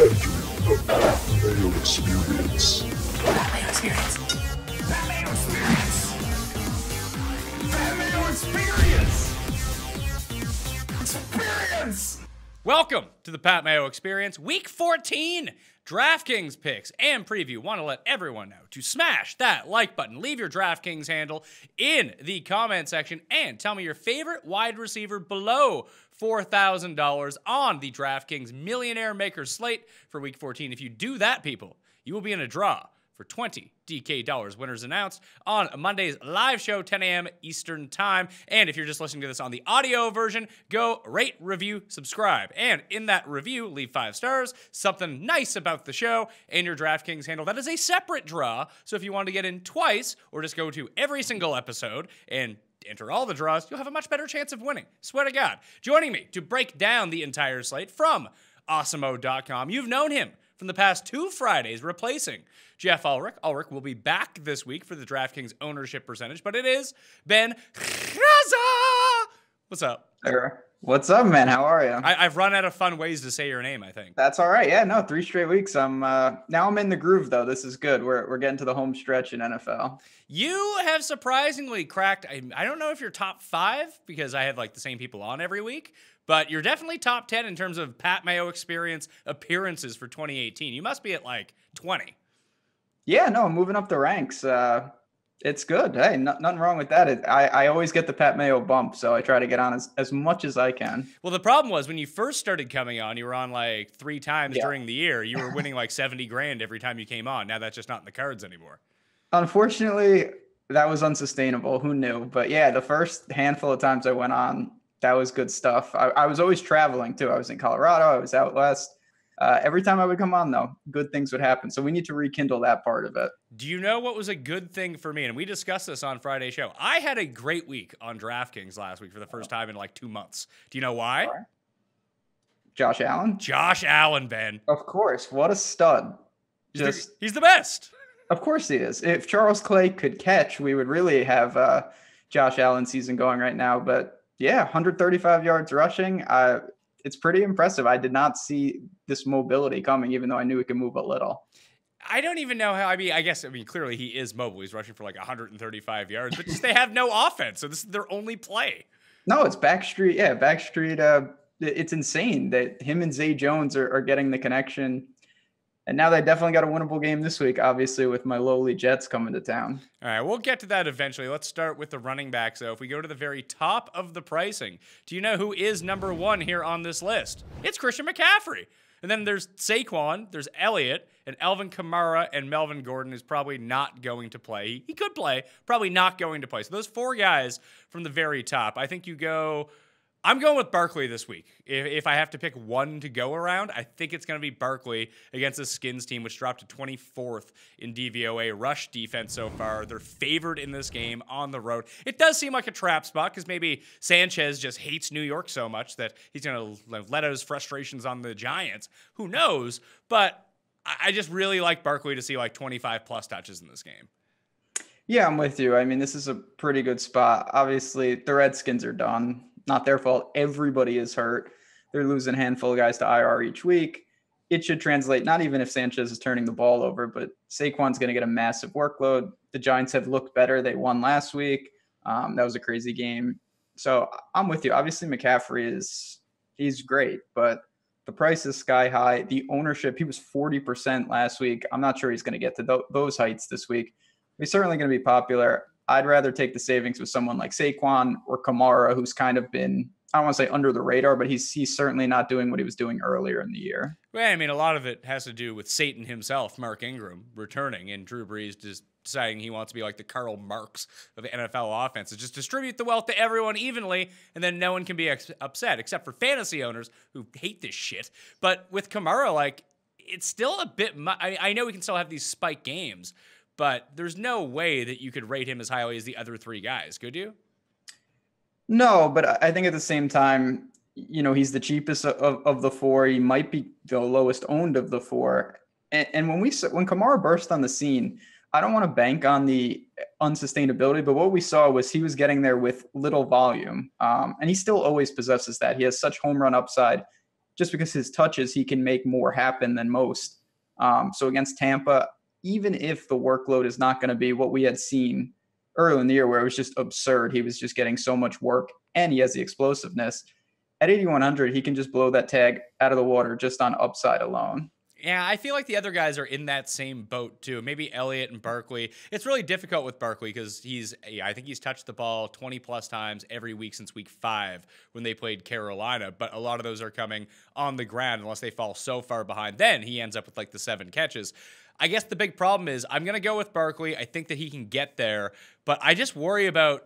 entering the Pat Mayo Experience. Pat Mayo Experience. Pat Mayo Experience. Pat Mayo Experience. Experience. Welcome to the Pat Mayo Experience, Week 14. DraftKings picks and preview. Want to let everyone know to smash that like button. Leave your DraftKings handle in the comment section and tell me your favorite wide receiver below $4,000 on the DraftKings Millionaire Maker slate for Week 14. If you do that, people, you will be in a draw for $20 DK. Winners announced on Monday's live show, 10 a.m. Eastern Time. And if you're just listening to this on the audio version, go rate, review, subscribe. And in that review, leave 5 stars, something nice about the show, and your DraftKings handle. That is a separate draw. So if you want to get in twice or just go to every single episode and enter all the draws, you'll have a much better chance of winning. Swear to God. Joining me to break down the entire slate from awesomeo.com. You've known him from the past 2 Fridays, replacing Jeff Ulrich. Ulrich will be back this week for the DraftKings ownership percentage, but it is Ben Hraza. What's up? Sure. What's up, man? How are you? I've run out of fun ways to say your name, I think. That's all right. Yeah, no, 3 straight weeks. Now I'm in the groove, though. This is good. We're getting to the home stretch in NFL. You have surprisingly cracked, I don't know if you're top 5, because I have like the same people on every week, but you're definitely top 10 in terms of Pat Mayo Experience appearances for 2018. You must be at like 20. Yeah, no, moving up the ranks. It's good. Hey, nothing wrong with that. I always get the Pat Mayo bump, so I try to get on as much as I can. Well, the problem was when you first started coming on, you were on like 3 times during the year. You were winning like 70 grand every time you came on. Now that's just not in the cards anymore. Unfortunately, that was unsustainable. Who knew? But yeah, the first handful of times I went on, that was good stuff. I was always traveling too. I was in Colorado. I was out west. Every time I would come on, though, good things would happen. So we need to rekindle that part of it. Do you know what was a good thing for me? And we discussed this on Friday's show. I had a great week on DraftKings last week for the first time in like 2 months. Do you know why? Right. Josh Allen? Josh Allen, Ben. Of course. What a stud. He's the best. Of course he is. If Charles Clay could catch, we would really have Josh Allen season going right now. But yeah, 135 yards rushing. It's pretty impressive. I did not see this mobility coming, even though I knew he could move a little. I don't even know how. I mean, clearly he is mobile. He's rushing for like 135 yards, but just they have no offense. So this is their only play. No, it's Backstreet. Yeah, Backstreet. It's insane that him and Zay Jones are getting the connection. And now they definitely got a winnable game this week, obviously, with my lowly Jets coming to town. All right, we'll get to that eventually. Let's start with the running backs, though. If we go to the very top of the pricing, do you know who is number 1 here on this list? It's Christian McCaffrey. And then there's Saquon, there's Elliott, and Alvin Kamara, and Melvin Gordon is probably not going to play. He could play, probably not going to play. So those 4 guys from the very top. I think you go... I'm going with Barkley this week. If I have to pick one to go around, I think it's going to be Barkley against the Skins team, which dropped to 24th in DVOA rush defense so far. They're favored in this game on the road. It does seem like a trap spot because maybe Sanchez just hates New York so much that he's going to let out his frustrations on the Giants. Who knows? But I just really like Barkley to see like 25+ touches in this game. Yeah, I'm with you. I mean, this is a pretty good spot. Obviously, the Redskins are done. Not their fault. Everybody is hurt. They're losing a handful of guys to IR each week. It should translate, not even if Sanchez is turning the ball over, but Saquon's going to get a massive workload. The Giants have looked better. They won last week. That was a crazy game. So I'm with you. Obviously, McCaffrey he's great, but the price is sky high. The ownership, he was 40% last week. I'm not sure he's going to get to those heights this week. He's certainly going to be popular. I'd rather take the savings with someone like Saquon or Kamara, who's kind of been, I don't want to say under the radar, but he's certainly not doing what he was doing earlier in the year. Well, I mean, a lot of it has to do with Satan himself, Mark Ingram, returning, and Drew Brees just deciding he wants to be like the Karl Marx of the NFL offense. It's just distribute the wealth to everyone evenly, and then no one can be upset, except for fantasy owners who hate this shit. But with Kamara, like, it's still a bit much. I know we can still have these spike games, but there's no way that you could rate him as highly as the other 3 guys, could you? No, but I think at the same time, you know, he's the cheapest of the 4. He might be the lowest owned of the 4. And when Kamara burst on the scene, I don't want to bank on the unsustainability, but what we saw was he was getting there with little volume. And he still always possesses that. He has such home run upside. just because his touches, he can make more happen than most. So against Tampa, even if the workload is not going to be what we had seen early in the year where it was just absurd, he was just getting so much work and he has the explosiveness. At 8,100, he can just blow that tag out of the water just on upside alone. Yeah, I feel like the other guys are in that same boat too. Maybe Elliott and Barkley. It's really difficult with Barkley because I think he's touched the ball 20-plus times every week since week 5 when they played Carolina. But a lot of those are coming on the ground unless they fall so far behind. Then he ends up with like the 7 catches. I guess the big problem is I'm going to go with Barkley. I think that he can get there. But I just worry about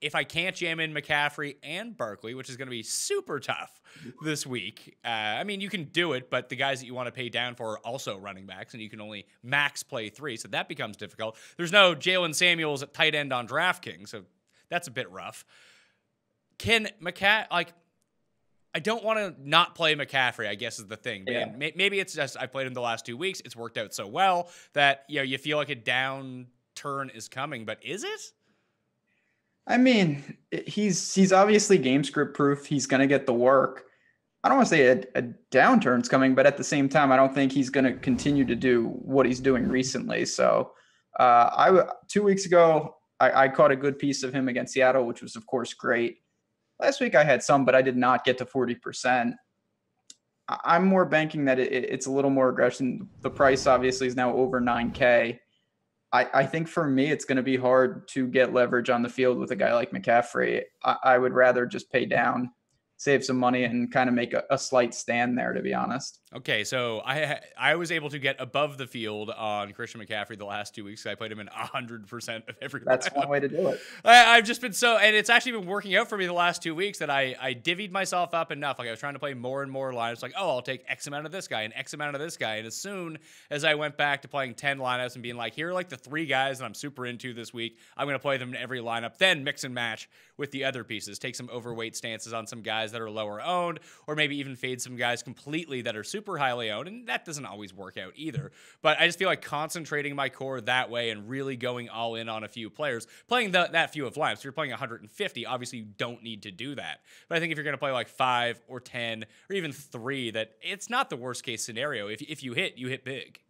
if I can't jam in McCaffrey and Barkley, which is going to be super tough this week. I mean, you can do it, but the guys that you want to pay down for are also running backs, and you can only max play 3, so that becomes difficult. There's no Jalen Samuels at tight end on DraftKings, so that's a bit rough. I don't want to not play McCaffrey, I guess is the thing. Yeah. Maybe it's just I played him the last 2 weeks. It's worked out so well that you feel like a downturn is coming, but is it? I mean, he's obviously game script proof. He's going to get the work. I don't want to say a downturn's coming, but at the same time, I don't think he's going to continue to do what he's doing recently. So 2 weeks ago, I caught a good piece of him against Seattle, which was, of course, great. Last week I had some, but I did not get to 40%. I'm more banking that it's a little more aggression. The price obviously is now over 9K. I think for me, it's going to be hard to get leverage on the field with a guy like McCaffrey. I would rather just pay down, save some money, and kind of make a slight stand there, to be honest. Okay, so I was able to get above the field on Christian McCaffrey the last 2 weeks. I played him in 100% of every. That's one way to do it. I've just been so, and it's actually been working out for me the last 2 weeks that I divvied myself up enough. Like I was trying to play more and more lineups. Like, I'll take X amount of this guy and X amount of this guy. And as soon as I went back to playing 10 lineups and being like, here are like the 3 guys that I'm super into this week. I'm going to play them in every lineup, then mix and match with the other pieces. Take some overweight stances on some guys that are lower owned, or maybe even fade some guys completely that are super highly owned, and that doesn't always work out either. But I just feel like concentrating my core that way and really going all in on a few players, playing that few of lineups. If you're playing 150, obviously you don't need to do that. But I think if you're going to play like 5 or 10 or even 3, that it's not the worst case scenario. If you hit, you hit big.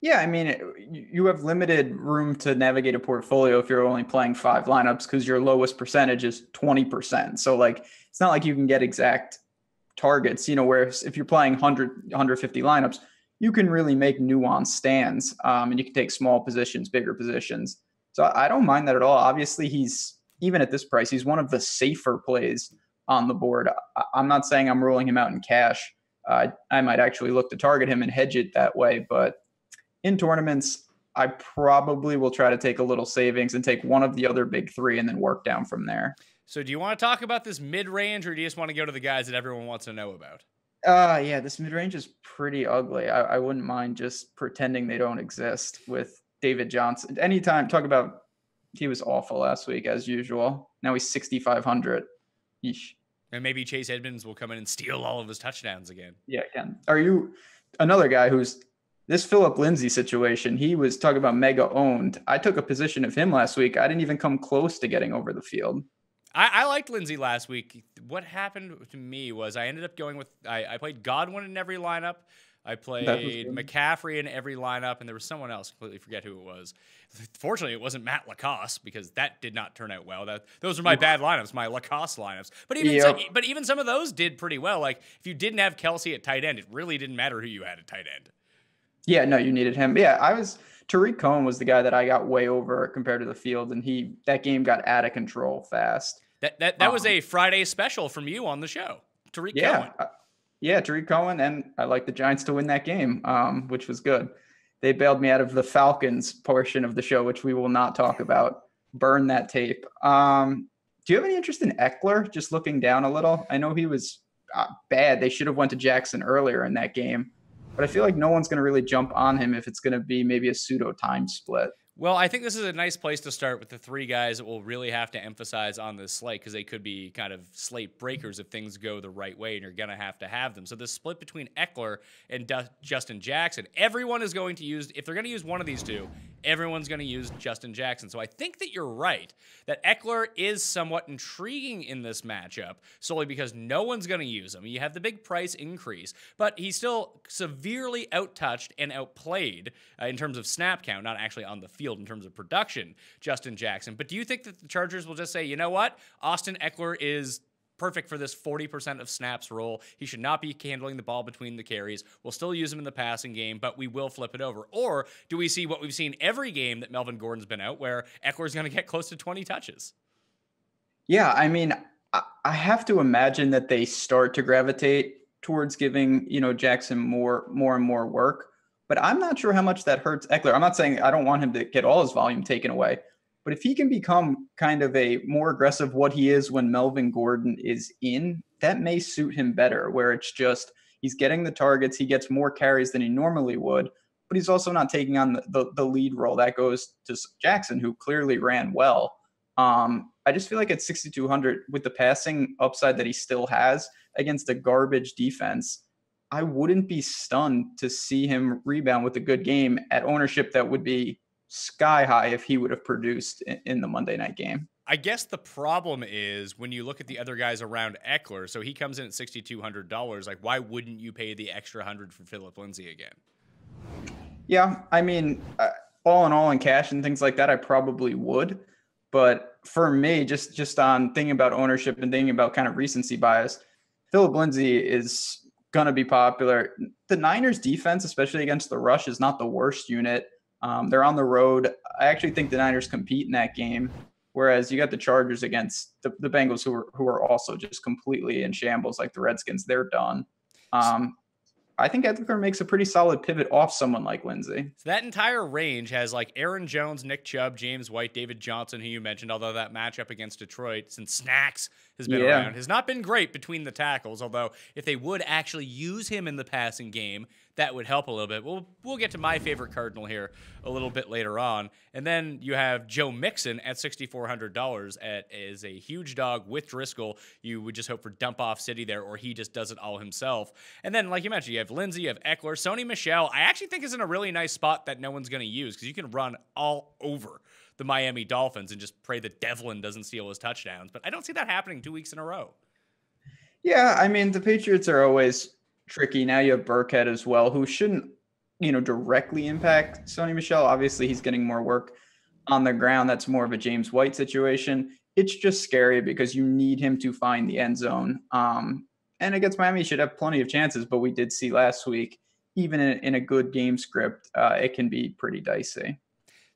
Yeah, I mean, you have limited room to navigate a portfolio if you're only playing 5 lineups because your lowest percentage is 20%. So, like, it's not like you can get exact targets, where if you're playing 100, 150 lineups, you can really make nuanced stands and you can take small positions, bigger positions. So I don't mind that at all. Obviously, he's, even at this price, he's one of the safer plays on the board. I'm not saying I'm ruling him out in cash. I might actually look to target him and hedge it that way, but in tournaments, I probably will try to take a little savings and take one of the other big 3 and then work down from there. So do you want to talk about this mid-range, or do you just want to go to the guys that everyone wants to know about? Yeah, this mid-range is pretty ugly. I wouldn't mind just pretending they don't exist with David Johnson. Anytime, talk about he was awful last week, as usual. Now he's 6,500. Yeesh. And maybe Chase Edmonds will come in and steal all of his touchdowns again. Yeah, again. Are you another guy who's... This Philip Lindsay situation, he was talking about mega owned. I took a position of him last week. I didn't even come close to getting over the field. I liked Lindsay last week. What happened to me was I ended up going with, I played Godwin in every lineup. I played McCaffrey in every lineup, and there was someone else. Completely forget who it was. Fortunately, it wasn't Matt LaCosse because that did not turn out well. Those were my bad lineups, my LaCosse lineups. But even even some of those did pretty well. Like if you didn't have Kelsey at tight end, it really didn't matter who you had at tight end. Yeah, no, you needed him. Yeah, Tariq Cohen was the guy that I got way over compared to the field, and that game got out of control fast. That was a Friday special from you on the show, Tariq Cohen. Yeah, Tariq Cohen, and I like the Giants to win that game, which was good. They bailed me out of the Falcons portion of the show, which we will not talk about. Burn that tape. Do you have any interest in Ekeler? Just looking down a little. I know he was bad. They should have went to Jackson earlier in that game. But I feel like no one's going to really jump on him if it's going to be maybe a pseudo time split. Well, I think this is a nice place to start with the three guys that we'll really have to emphasize on this slate because they could be kind of slate breakers if things go the right way, and you're going to have them. So the split between Ekeler and Justin Jackson, everyone is going to use, if they're going to use one of these two, everyone's going to use Justin Jackson. So I think that you're right that Ekeler is somewhat intriguing in this matchup solely because no one's going to use him. You have the big price increase, but he's still severely outtouched and outplayed in terms of snap count, not actually on the field, in terms of production, Justin Jackson. But do you think that the Chargers will just say, you know what? Austin Ekeler is perfect for this 40% of snaps role. He should not be handling the ball between the carries. We'll still use him in the passing game, but we will flip it over. Or do we see what we've seen every game that Melvin Gordon's been out, where Eckler's going to get close to 20 touches? Yeah, I mean, I have to imagine that they start to gravitate towards giving, you know, Jackson more and more work. But I'm not sure how much that hurts Ekeler. I'm not saying I don't want him to get all his volume taken away, but if he can become kind of a more aggressive what he is when Melvin Gordon is in, that may suit him better, where it's just he's getting the targets, he gets more carries than he normally would, but he's also not taking on the lead role. That goes to Jackson, who clearly ran well. I just feel like at 6,200 with the passing upside that he still has against a garbage defense, I wouldn't be stunned to see him rebound with a good game at ownership that would be sky high if he would have produced in the Monday night game. I guess the problem is when you look at the other guys around Ekeler, so he comes in at $6,200, like why wouldn't you pay the extra $100 for Philip Lindsay again? Yeah, I mean, all in all in cash and things like that, I probably would. But for me, just on thinking about ownership and thinking about kind of recency bias, Philip Lindsay is going to be popular. The Niners defense, especially against the rush, is not the worst unit. They're on the road. I actually think the Niners compete in that game, whereas you got the Chargers against the Bengals, who are also just completely in shambles like the Redskins. They're done. I think Ekeler makes a pretty solid pivot off someone like Lindsay. So that entire range has like Aaron Jones, Nick Chubb, James White, David Johnson, who you mentioned, although that matchup against Detroit, since Snacks has been around, has not been great between the tackles, although if they would actually use him in the passing game, that would help a little bit. We'll get to my favorite Cardinal here a little bit later on. And then you have Joe Mixon at $6,400 as a huge dog with Driskel. You would just hope for dump off City there, or he just does it all himself. And then, like you mentioned, you have Lindsay, you have Ekeler. Sony Michel, I actually think is in a really nice spot that no one's going to use because you can run all over the Miami Dolphins and just pray that Devlin doesn't steal his touchdowns. But I don't see that happening 2 weeks in a row. Yeah, I mean, the Patriots are always tricky. Now you have Burkhead as well, who shouldn't, you know, directly impact Sony Michel. Obviously, he's getting more work on the ground. That's more of a James White situation. It's just scary because you need him to find the end zone. And against Miami, he should have plenty of chances, but we did see last week, even in a good game script, it can be pretty dicey.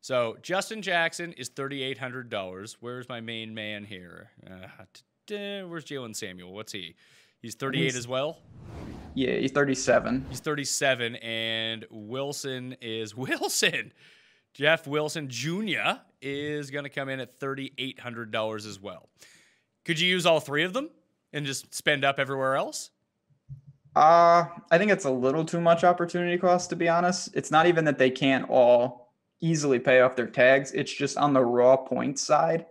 So Justin Jackson is $3,800. Where's my main man here? Where's Jalen Samuel? What's he? He's 38 as well? Yeah, he's 37. He's 37, and Wilson is Wilson. Jeff Wilson Jr. is going to come in at $3,800 as well. Could you use all three of them and just spend up everywhere else? I think it's a little too much opportunity cost, to be honest. It's not even that they can't all easily pay off their tags. It's just on the raw point side.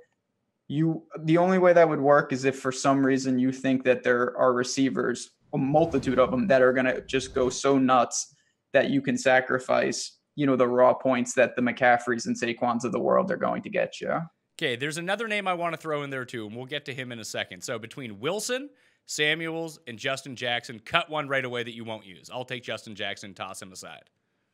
The only way that would work is if for some reason you think that there are receivers, a multitude of them, that are going to just go so nuts that you can sacrifice, you know, the raw points that the McCaffreys and Saquons of the world are going to get you. Okay, there's another name I want to throw in there too, and we'll get to him in a second. So between Wilson, Samuels, and Justin Jackson, cut one right away that you won't use. I'll take Justin Jackson, toss him aside.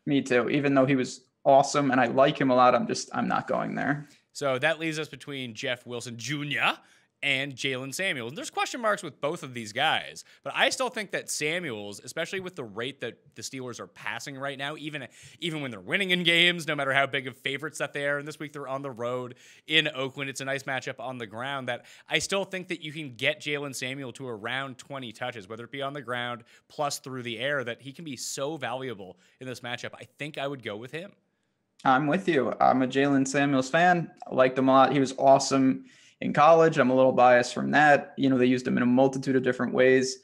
Me too. Even though he was awesome and I like him a lot, I'm not going there. So that leaves us between Jeff Wilson Jr. and Jalen Samuels. And there's question marks with both of these guys, but I still think that Samuels, especially with the rate that the Steelers are passing right now, even when they're winning in games, no matter how big of favorites that they are, and this week they're on the road in Oakland, it's a nice matchup on the ground, that I still think that you can get Jalen Samuel to around 20 touches, whether it be on the ground plus through the air, that he can be so valuable in this matchup. I think I would go with him. I'm with you. I'm a Jalen Samuels fan. I liked him a lot. He was awesome in college. I'm a little biased from that. You know, they used him in a multitude of different ways.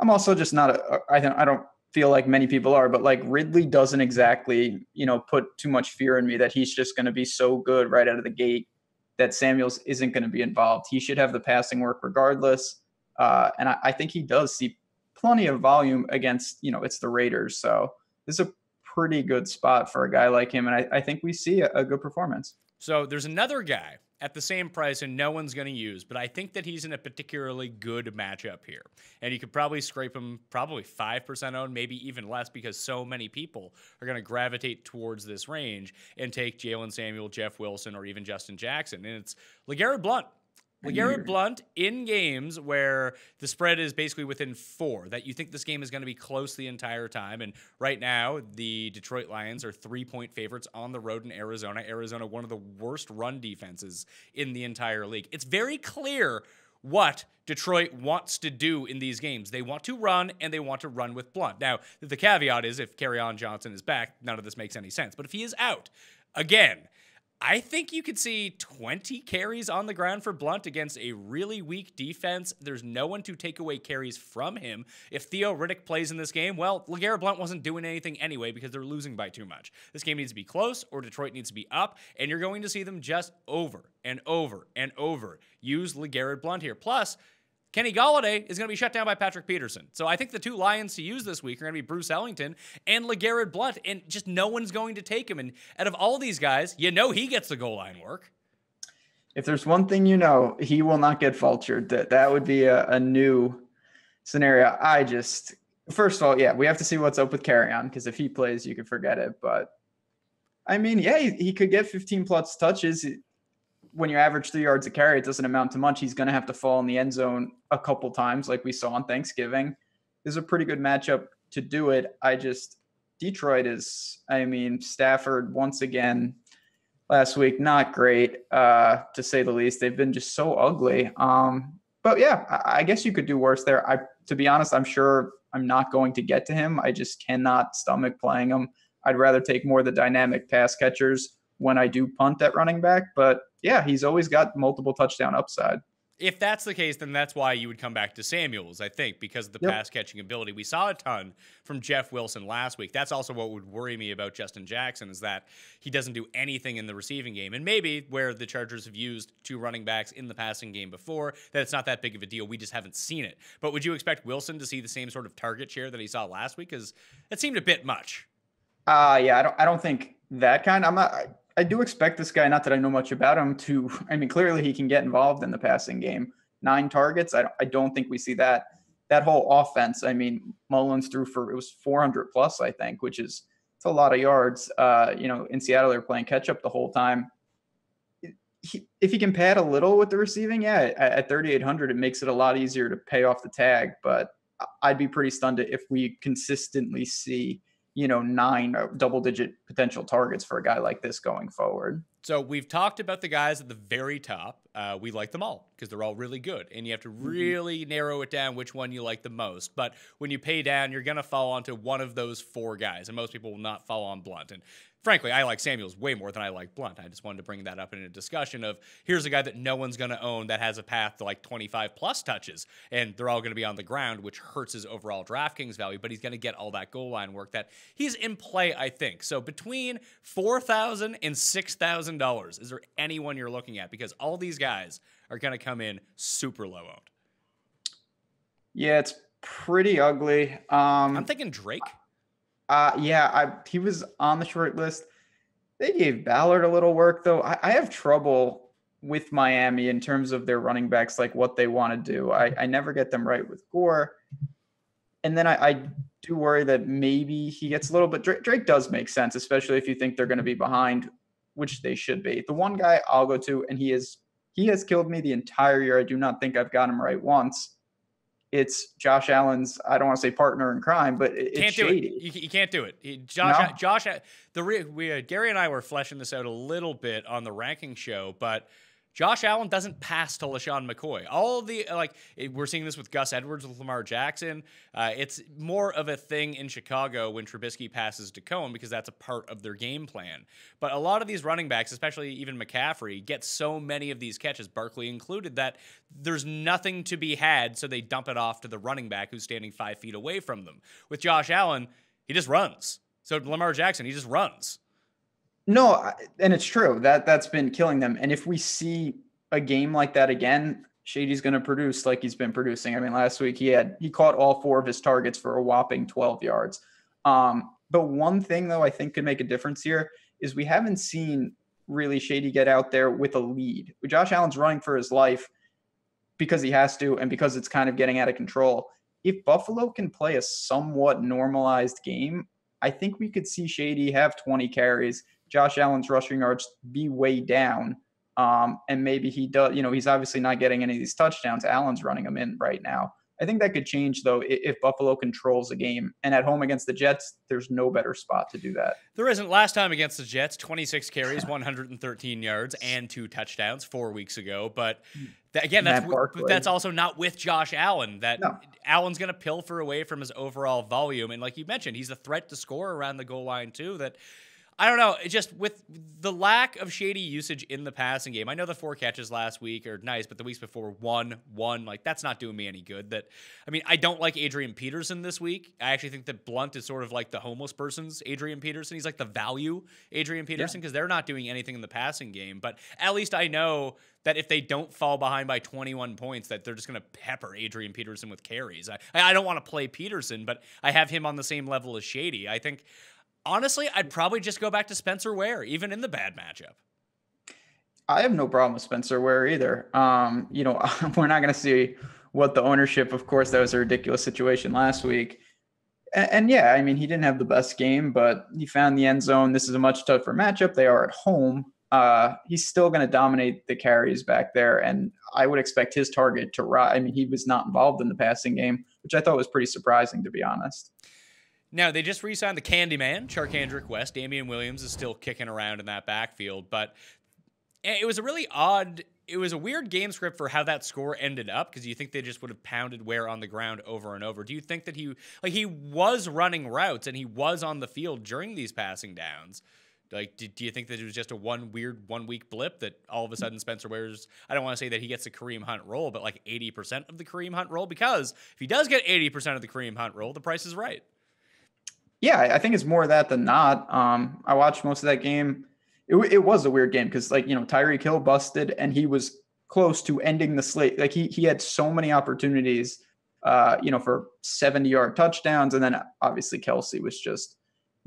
I'm also just not I don't feel like many people are, but like Ridley doesn't exactly, you know, put too much fear in me that he's just going to be so good right out of the gate that Samuels isn't going to be involved. He should have the passing work regardless. And I think he does see plenty of volume against, you know, it's the Raiders. So this is a pretty good spot for a guy like him. And I think we see a good performance. So there's another guy at the same price and no one's going to use, but I think that he's in a particularly good matchup here. And you could probably scrape him probably 5% owned, maybe even less, because so many people are going to gravitate towards this range and take Jalen Samuel, Jeff Wilson, or even Justin Jackson. And it's LeGarrette Blount. LeGarrette Blount in games where the spread is basically within 4, that you think this game is going to be close the entire time. And right now, the Detroit Lions are 3-point favorites on the road in Arizona. Arizona, one of the worst run defenses in the entire league. It's very clear what Detroit wants to do in these games. They want to run, and they want to run with Blount. Now, the caveat is if Kerryon Johnson is back, none of this makes any sense. But if he is out, again, I think you could see 20 carries on the ground for Blount against a really weak defense. There's no one to take away carries from him. If Theo Riddick plays in this game, well, LeGarrette Blount wasn't doing anything anyway because they're losing by too much. This game needs to be close or Detroit needs to be up, and you're going to see them just over and over and over use LeGarrette Blount here. Plus, Kenny Golladay is going to be shut down by Patrick Peterson. So I think the two Lions to use this week are going to be Bruce Ellington and LeGarrette Blount, and just no one's going to take him. And out of all these guys, you know he gets the goal line work. If there's one thing you know, he will not get vultured. That would be a new scenario. First of all, yeah, we have to see what's up with Kerryon, because if he plays, you can forget it. But, I mean, yeah, he could get 15-plus touches. When you average 3 yards a carry, it doesn't amount to much. He's going to have to fall in the end zone a couple times like we saw on Thanksgiving. This is a pretty good matchup to do it. Detroit is, Stafford once again last week, not great to say the least. They've been just so ugly. But yeah, I guess you could do worse there. To be honest, I'm sure I'm not going to get to him. I just cannot stomach playing him. I'd rather take more of the dynamic pass catchers when I do punt at running back, but yeah, he's always got multiple touchdown upside. If that's the case, then that's why you would come back to Samuels, I think, because of the pass-catching ability. We saw a ton from Jeff Wilson last week. That's also what would worry me about Justin Jackson, is that he doesn't do anything in the receiving game. And maybe where the Chargers have used two running backs in the passing game before, that it's not that big of a deal. We just haven't seen it. But would you expect Wilson to see the same sort of target share that he saw last week? Because that seemed a bit much. Yeah, I don't think that kind. I do expect this guy, not that I know much about him, to, clearly he can get involved in the passing game. 9 targets. I don't think we see that whole offense. Mullins threw for, it was 400 plus, I think, which is, it's a lot of yards. In Seattle, they're playing catch up the whole time. If he can pad a little with the receiving, yeah, at 3,800, it makes it a lot easier to pay off the tag, but I'd be pretty stunned if we consistently see 9 double-digit potential targets for a guy like this going forward. So we've talked about the guys at the very top. We like them all because they're all really good, and you have to really narrow it down which one you like the most. But when you pay down, you're going to fall onto one of those 4 guys, and most people will not fall on Blount. And frankly, I like Samuels way more than I like Blount. I just wanted to bring that up in a discussion of here's a guy that no one's going to own that has a path to like 25-plus touches, and they're all going to be on the ground, which hurts his overall DraftKings value, but he's going to get all that goal line work that he's in play, I think. So between $4,000 and $6,000, is there anyone you're looking at? Because all these guys are going to come in super low owned. Yeah, it's pretty ugly. I'm thinking Drake. He was on the short list. They gave Ballard a little work, though. I have trouble with Miami in terms of their running backs, like what they want to do. I never get them right with Gore. And then I do worry that maybe he gets a little bit. Drake does make sense, especially if you think they're going to be behind, which they should be. The one guy I'll go to, and he has killed me the entire year. I do not think I've got him right once. It's Josh Allen's, I don't want to say partner in crime, but it's shady. You can't do it. Gary and I were fleshing this out a little bit on the ranking show, but Josh Allen doesn't pass to LaSean McCoy. All the, like, we're seeing this with Gus Edwards, with Lamar Jackson. It's more of a thing in Chicago when Trubisky passes to Cohen because that's a part of their game plan. But a lot of these running backs, especially even McCaffrey, get so many of these catches, Barkley included, that there's nothing to be had, so they dump it off to the running back who's standing 5 feet away from them. With Josh Allen, he just runs. So Lamar Jackson, he just runs. No, and it's true. That's been killing them. And if we see a game like that again, Shady's going to produce like he's been producing. I mean, last week he caught all four of his targets for a whopping 12 yards. But one thing, though, I think could make a difference here is we haven't seen really Shady get out there with a lead. Josh Allen's running for his life because he has to and because it's kind of getting out of control. If Buffalo can play a somewhat normalized game, I think we could see Shady have 20 carries, Josh Allen's rushing yards be way down. And maybe he does, you know, he's obviously not getting any of these touchdowns. Allen's running them in right now. I think that could change, though, if Buffalo controls the game. And at home against the Jets, there's no better spot to do that. There isn't. Last time against the Jets, 26 carries, 113 yards, and 2 touchdowns 4 weeks ago. But again, that's also not with Josh Allen. Allen's going to pilfer away from his overall volume. And like you mentioned, he's a threat to score around the goal line, too, that – I don't know, just with the lack of Shady usage in the passing game. I know the 4 catches last week are nice, but the weeks before, 1, 1, like that's not doing me any good. I don't like Adrian Peterson this week. I actually think that Blount is sort of like the homeless person's Adrian Peterson. He's like the value Adrian Peterson because they're not doing anything in the passing game. But at least I know that if they don't fall behind by 21 points, that they're just going to pepper Adrian Peterson with carries. I don't want to play Peterson, but I have him on the same level as Shady. I think... honestly, I'd probably just go back to Spencer Ware, even in the bad matchup. I have no problem with Spencer Ware either. You know, we're not going to see what the ownership, of course, that was a ridiculous situation last week. And yeah, I mean, he didn't have the best game, but he found the end zone. This is a much tougher matchup. They are at home. He's still going to dominate the carries back there. And I would expect his target to rise. I mean, he was not involved in the passing game, which I thought was pretty surprising, to be honest. Now, they just re-signed the Candyman, Charkandrick West. Damian Williams is still kicking around in that backfield, but it was a really odd... it was a weird game script for how that score ended up, because you think they just would have pounded Ware on the ground over and over. Do you think that he was running routes and he was on the field during these passing downs? Like, do you think that it was just a one weird 1 week blip that all of a sudden Spencer Ware's... I don't want to say that he gets the Kareem Hunt role, but like 80% of the Kareem Hunt role, because if he does get 80% of the Kareem Hunt role, the price is right. Yeah, I think it's more of that than not. I watched most of that game. It was a weird game because, like, you know, Tyreek Hill busted and he was close to ending the slate. Like he had so many opportunities, you know, for 70-yard touchdowns. And then obviously Kelsey was just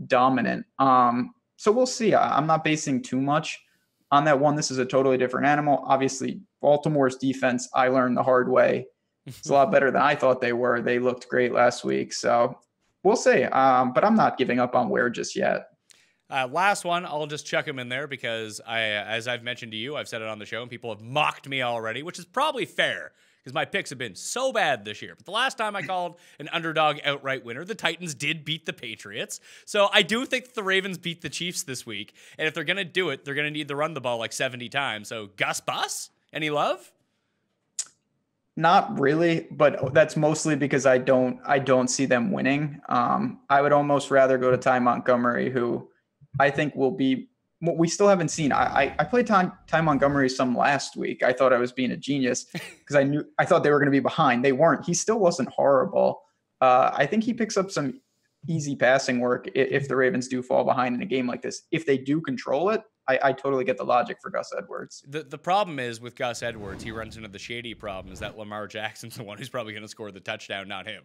dominant. So we'll see. I'm not basing too much on that one. This is a totally different animal. Obviously, Baltimore's defense, I learned the hard way. It's a lot better than I thought they were. They looked great last week. So we'll see, but I'm not giving up on Ware just yet. Last one, I'll just chuck him in there because, as I've mentioned to you, I've said it on the show, and people have mocked me already, which is probably fair because my picks have been so bad this year. But the last time I called an underdog outright winner, the Titans did beat the Patriots. So I do think the Ravens beat the Chiefs this week, and if they're going to do it, they're going to need to run the ball like 70 times. So Gus Bus, any love? Not really, but that's mostly because I don't see them winning. I would almost rather go to Ty Montgomery, who I think will be what we still haven't seen. I played Ty Montgomery some last week. I thought I was being a genius because I thought they were going to be behind. They weren't. He still wasn't horrible. I think he picks up some easy passing work if the Ravens do fall behind in a game like this. If they do control it, I totally get the logic for Gus Edwards. The problem is with Gus Edwards, he runs into the Shady problem, is that Lamar Jackson's the one who's probably going to score the touchdown, not him.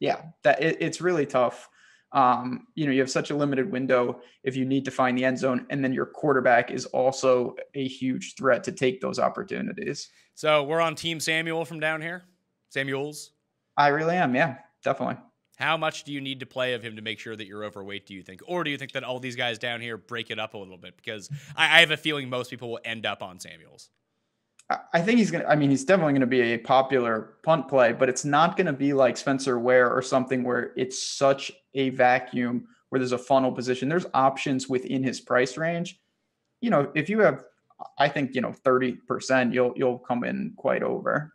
Yeah, it's really tough. You know, you have such a limited window if you need to find the end zone, and then your quarterback is also a huge threat to take those opportunities. So we're on Team Samuel from down here? Samuels? I really am, yeah, definitely. How much do you need to play of him to make sure that you're overweight, do you think? Or do you think that all these guys down here break it up a little bit? Because I have a feeling most people will end up on Samuels. I think he's definitely going to be a popular punt play, but it's not going to be like Spencer Ware or something where it's such a vacuum where there's a funnel position. There's options within his price range. You know, if you have I think, 30%, you'll come in quite over.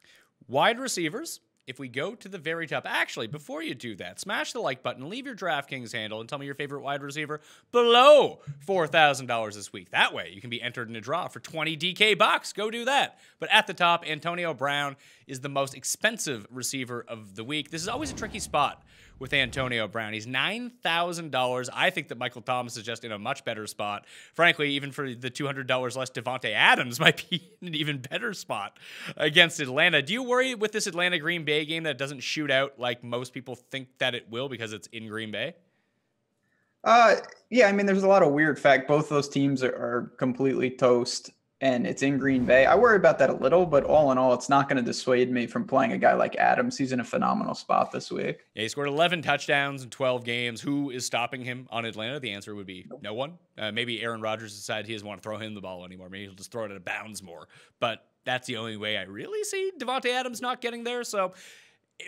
Wide receivers, if we go to the very top, actually, before you do that, smash the like button, leave your DraftKings handle, and tell me your favorite wide receiver below $4,000 this week. That way, you can be entered in a draw for 20 DK bucks. Go do that. But at the top, Antonio Brown is the most expensive receiver of the week. This is always a tricky spot with Antonio Brown. He's $9,000. I think that Michael Thomas is just in a much better spot. Frankly, even for the $200 less, Davante Adams might be in an even better spot against Atlanta. Do you worry with this Atlanta Green Bay game that doesn't shoot out like most people think that it will because it's in Green Bay? Yeah, I mean, there's a lot of weird fact. Both those teams are completely toast, and it's in Green Bay. I worry about that a little, but all in all, it's not going to dissuade me from playing a guy like Adams. He's in a phenomenal spot this week. Yeah, he scored 11 touchdowns in 12 games. Who is stopping him on Atlanta? The answer would be no one. Maybe Aaron Rodgers decided he doesn't want to throw him the ball anymore. Maybe he'll just throw it out of bounds more. But that's the only way I really see Davante Adams not getting there. So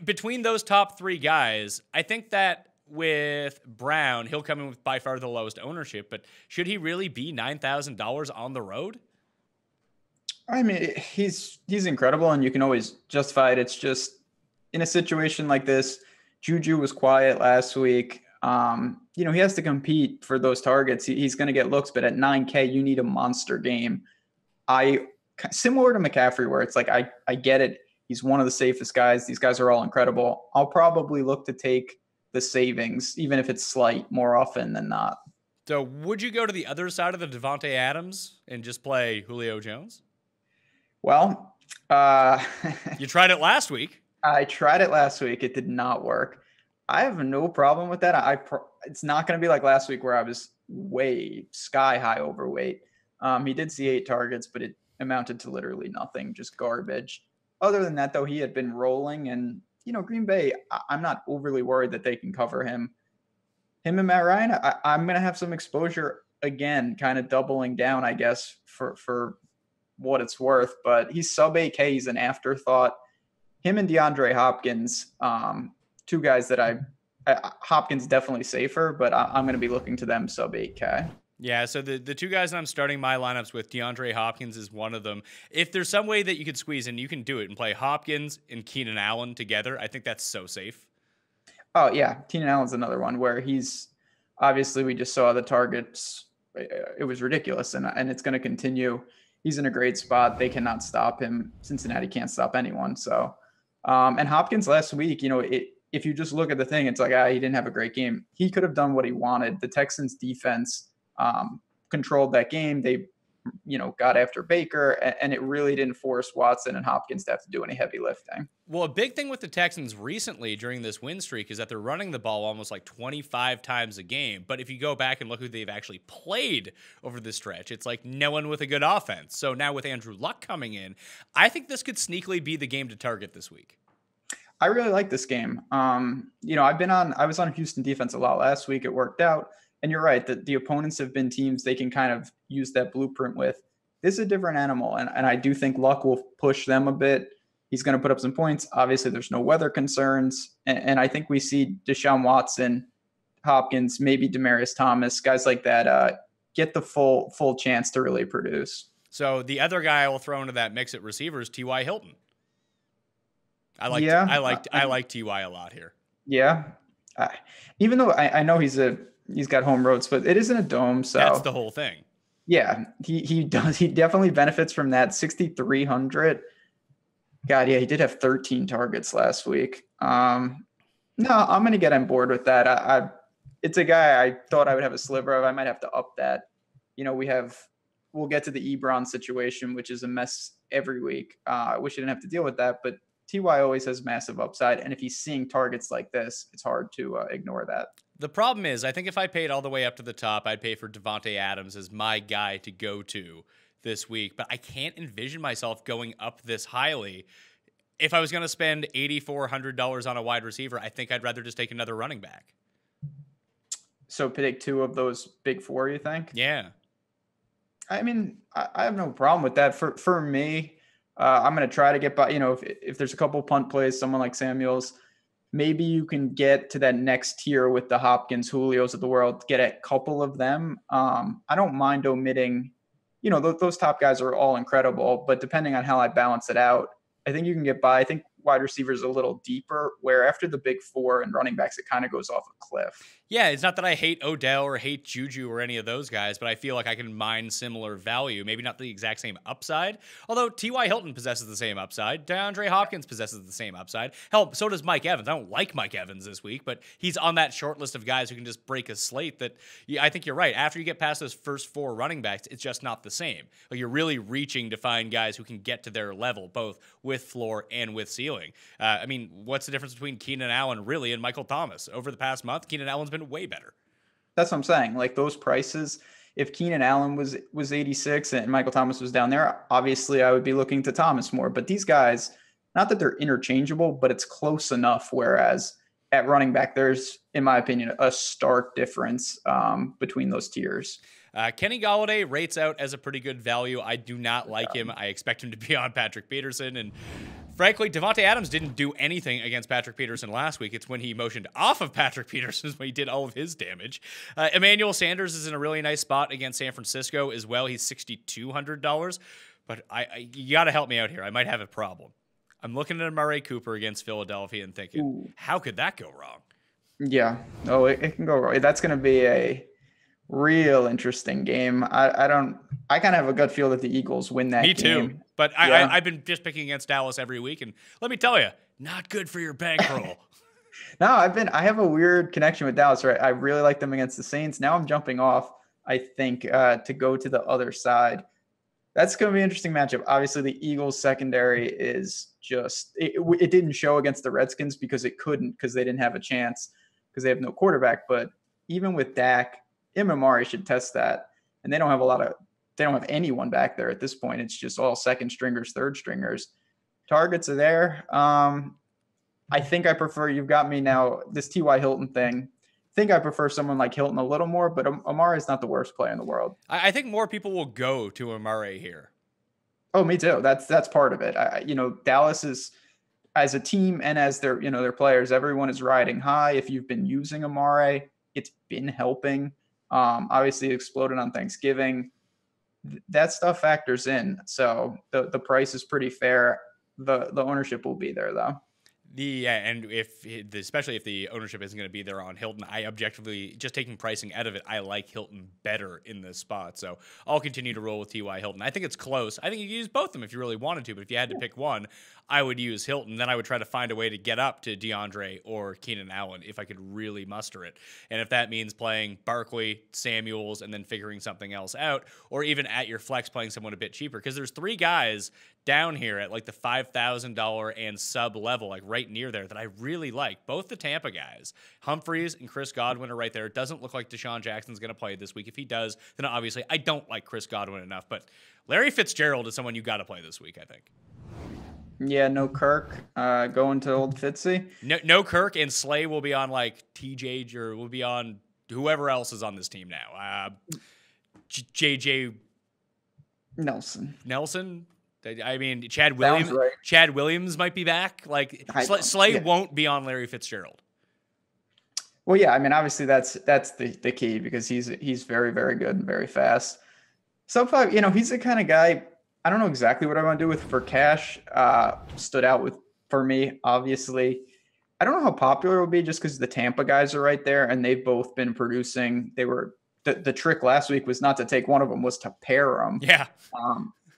between those top three guys, I think that with Brown, he'll come in with by far the lowest ownership. But should he really be $9,000 on the road? I mean, he's incredible, and you can always justify it. It's just in a situation like this, Juju was quiet last week. He has to compete for those targets. He's going to get looks, but at 9K, you need a monster game. Similar to McCaffrey, where it's like, I get it. He's one of the safest guys. These guys are all incredible. I'll probably look to take the savings, even if it's slight, more often than not. So would you go to the other side of the Davante Adams and just play Julio Jones? Well, you tried it last week. I tried it last week. It did not work. I have no problem with that. It's not going to be like last week where I was sky high overweight. He did see 8 targets, but it amounted to literally nothing, just garbage. Other than that, though, he had been rolling, and Green Bay, I'm not overly worried that they can cover him. Him and Matt Ryan, I'm going to have some exposure again, kind of doubling down, I guess, for what it's worth, but he's sub 8K. He's an afterthought. Him and DeAndre Hopkins, two guys that Hopkins definitely safer, but I'm going to be looking to them sub 8K. Yeah, so the two guys that I'm starting my lineups with, DeAndre Hopkins is one of them. If there's some way that you could squeeze in, you can do it and play Hopkins and Keenan Allen together. I think that's so safe. Oh, yeah. Keenan Allen's another one where he's obviously, we just saw the targets. It was ridiculous, and it's going to continue. He's in a great spot. They cannot stop him. Cincinnati can't stop anyone. So, and Hopkins last week, if you just look at the thing, it's like, he didn't have a great game. He could have done what he wanted. The Texans defense controlled that game. They, got after Baker, and it really didn't force Watson and Hopkins to have to do any heavy lifting. Well, a big thing with the Texans recently during this win streak is that they're running the ball almost like 25 times a game. But if you go back and look who they've actually played over this stretch, it's like no one with a good offense. So now with Andrew Luck coming in, I think this could sneakily be the game to target this week. I really like this game. I was on Houston defense a lot last week. It worked out. And you're right that the opponents have been teams they can kind of use that blueprint with. This is a different animal. And I do think Luck will push them a bit. He's going to put up some points. Obviously, there's no weather concerns. And I think we see Deshaun Watson, Hopkins, maybe Demaryius Thomas, guys like that, get the full chance to really produce. So the other guy I will throw into that mix at receivers, T.Y. Hilton. I like T.Y. a lot here. Yeah. Even though I know he's got home roads, but it isn't a dome. So that's the whole thing. Yeah. He does. He definitely benefits from that. 6,300. God. Yeah. He did have 13 targets last week. No, I'm going to get on board with that. It's a guy I thought I would have a sliver of. I might have to up that. We'll get to the Ebron situation, which is a mess every week. I wish I didn't have to deal with that, but T.Y. always has massive upside. And if he's seeing targets like this, it's hard to ignore that. The problem is, I think if I paid all the way up to the top, I'd pay for Davante Adams as my guy to go to this week. But I can't envision myself going up this highly. If I was going to spend $8,400 on a wide receiver, I think I'd rather just take another running back. So pick two of those big four, you think? Yeah. I mean, I have no problem with that. For me, I'm going to try to get by, if there's a couple punt plays, someone like Samuels, maybe you can get to that next tier with the Hopkins, Julios of the world, get a couple of them. I don't mind omitting you know, those top guys are all incredible, but depending on how I balance it out, I think you can get by. I think wide receivers a little deeper, where after the big four and running backs, it kind of goes off a cliff. Yeah, it's not that I hate Odell or hate Juju or any of those guys, but I feel like I can mine similar value. Maybe not the exact same upside, although T.Y. Hilton possesses the same upside. DeAndre Hopkins possesses the same upside. Hell, so does Mike Evans. I don't like Mike Evans this week, but he's on that short list of guys who can just break a slate that, I think you're right. After you get past those first four running backs, it's just not the same. Like, you're really reaching to find guys who can get to their level, both with floor and with ceiling. I mean, what's the difference between Keenan Allen really and Michael Thomas? Over the past month, Keenan Allen's been way better. That's what I'm saying. Like, those prices, if Keenan Allen was 86 and Michael Thomas was down there, obviously I would be looking to Thomas more. But these guys, not that they're interchangeable, but it's close enough. Whereas at running back, there's, in my opinion, a stark difference between those tiers. Kenny Golladay rates out as a pretty good value. I do not like him. I expect him to be on Patrick Peterson, and frankly, Davante Adams didn't do anything against Patrick Peterson last week. It's when he motioned off of Patrick Peterson when he did all of his damage. Emmanuel Sanders is in a really nice spot against San Francisco as well. He's $6,200, but you got to help me out here. I might have a problem. I'm looking at Amari Cooper against Philadelphia and thinking, ooh, how could that go wrong? Yeah. Oh, it can go wrong. That's going to be a real interesting game. I kind of have a gut feel that the Eagles win that game. Me too. But yeah. I've been just picking against Dallas every week, and let me tell you, not good for your bankroll. No, I have a weird connection with Dallas, right? I really like them against the Saints. Now I'm jumping off, I think, to go to the other side. That's going to be an interesting matchup. Obviously, the Eagles secondary is just, it didn't show against the Redskins because it couldn't, because they didn't have a chance, because they have no quarterback. But even with Dak, Amari should test that, and they don't have anyone back there at this point. It's just all second stringers, third stringers. Targets are there. I think I prefer, you've got me now, this T.Y. Hilton thing. I think I prefer someone like Hilton a little more, but Amari is not the worst player in the world. I think more people will go to Amari here. Oh, me too. That's part of it. Dallas is, as a team and as their, their players, everyone is riding high. If you've been using Amari, it's been helping. Obviously exploded on Thanksgiving. That stuff factors in. So the price is pretty fair. The ownership will be there though. And especially if the ownership isn't going to be there on Hilton, I objectively, just taking pricing out of it, I like Hilton better in this spot. So I'll continue to roll with T.Y. Hilton. I think it's close. I think you could use both of them if you really wanted to, but if you had to pick one, I would use Hilton. Then I would try to find a way to get up to DeAndre or Keenan Allen if I could really muster it. And if that means playing Barkley, Samuels, and then figuring something else out, or even at your flex playing someone a bit cheaper, because there's three guys down here at like the $5,000 and sub level, like right near there, that I really like. Both the Tampa guys, Humphries and Chris Godwin, are right there. It doesn't look like Deshaun Jackson's going to play this week. If he does, then obviously I don't like Chris Godwin enough, but Larry Fitzgerald is someone you got to play this week, I think. Yeah, no Kirk, going to old Fitzy. No Kirk, and Slay will be on like TJ, or will be on whoever else is on this team now. JJ Nelson. I mean, Chad Williams. Right. Chad Williams might be back. Like Slay won't be on Larry Fitzgerald. Well, yeah, I mean, obviously that's the key, because he's very, very good and very fast. Sub five, he's the kind of guy. I don't know exactly what I want to do with for cash. Stood out for me, obviously. I don't know how popular it will be, just because the Tampa guys are right there, and they've both been producing. They were the trick last week was not to take one of them, was to pair them. Yeah.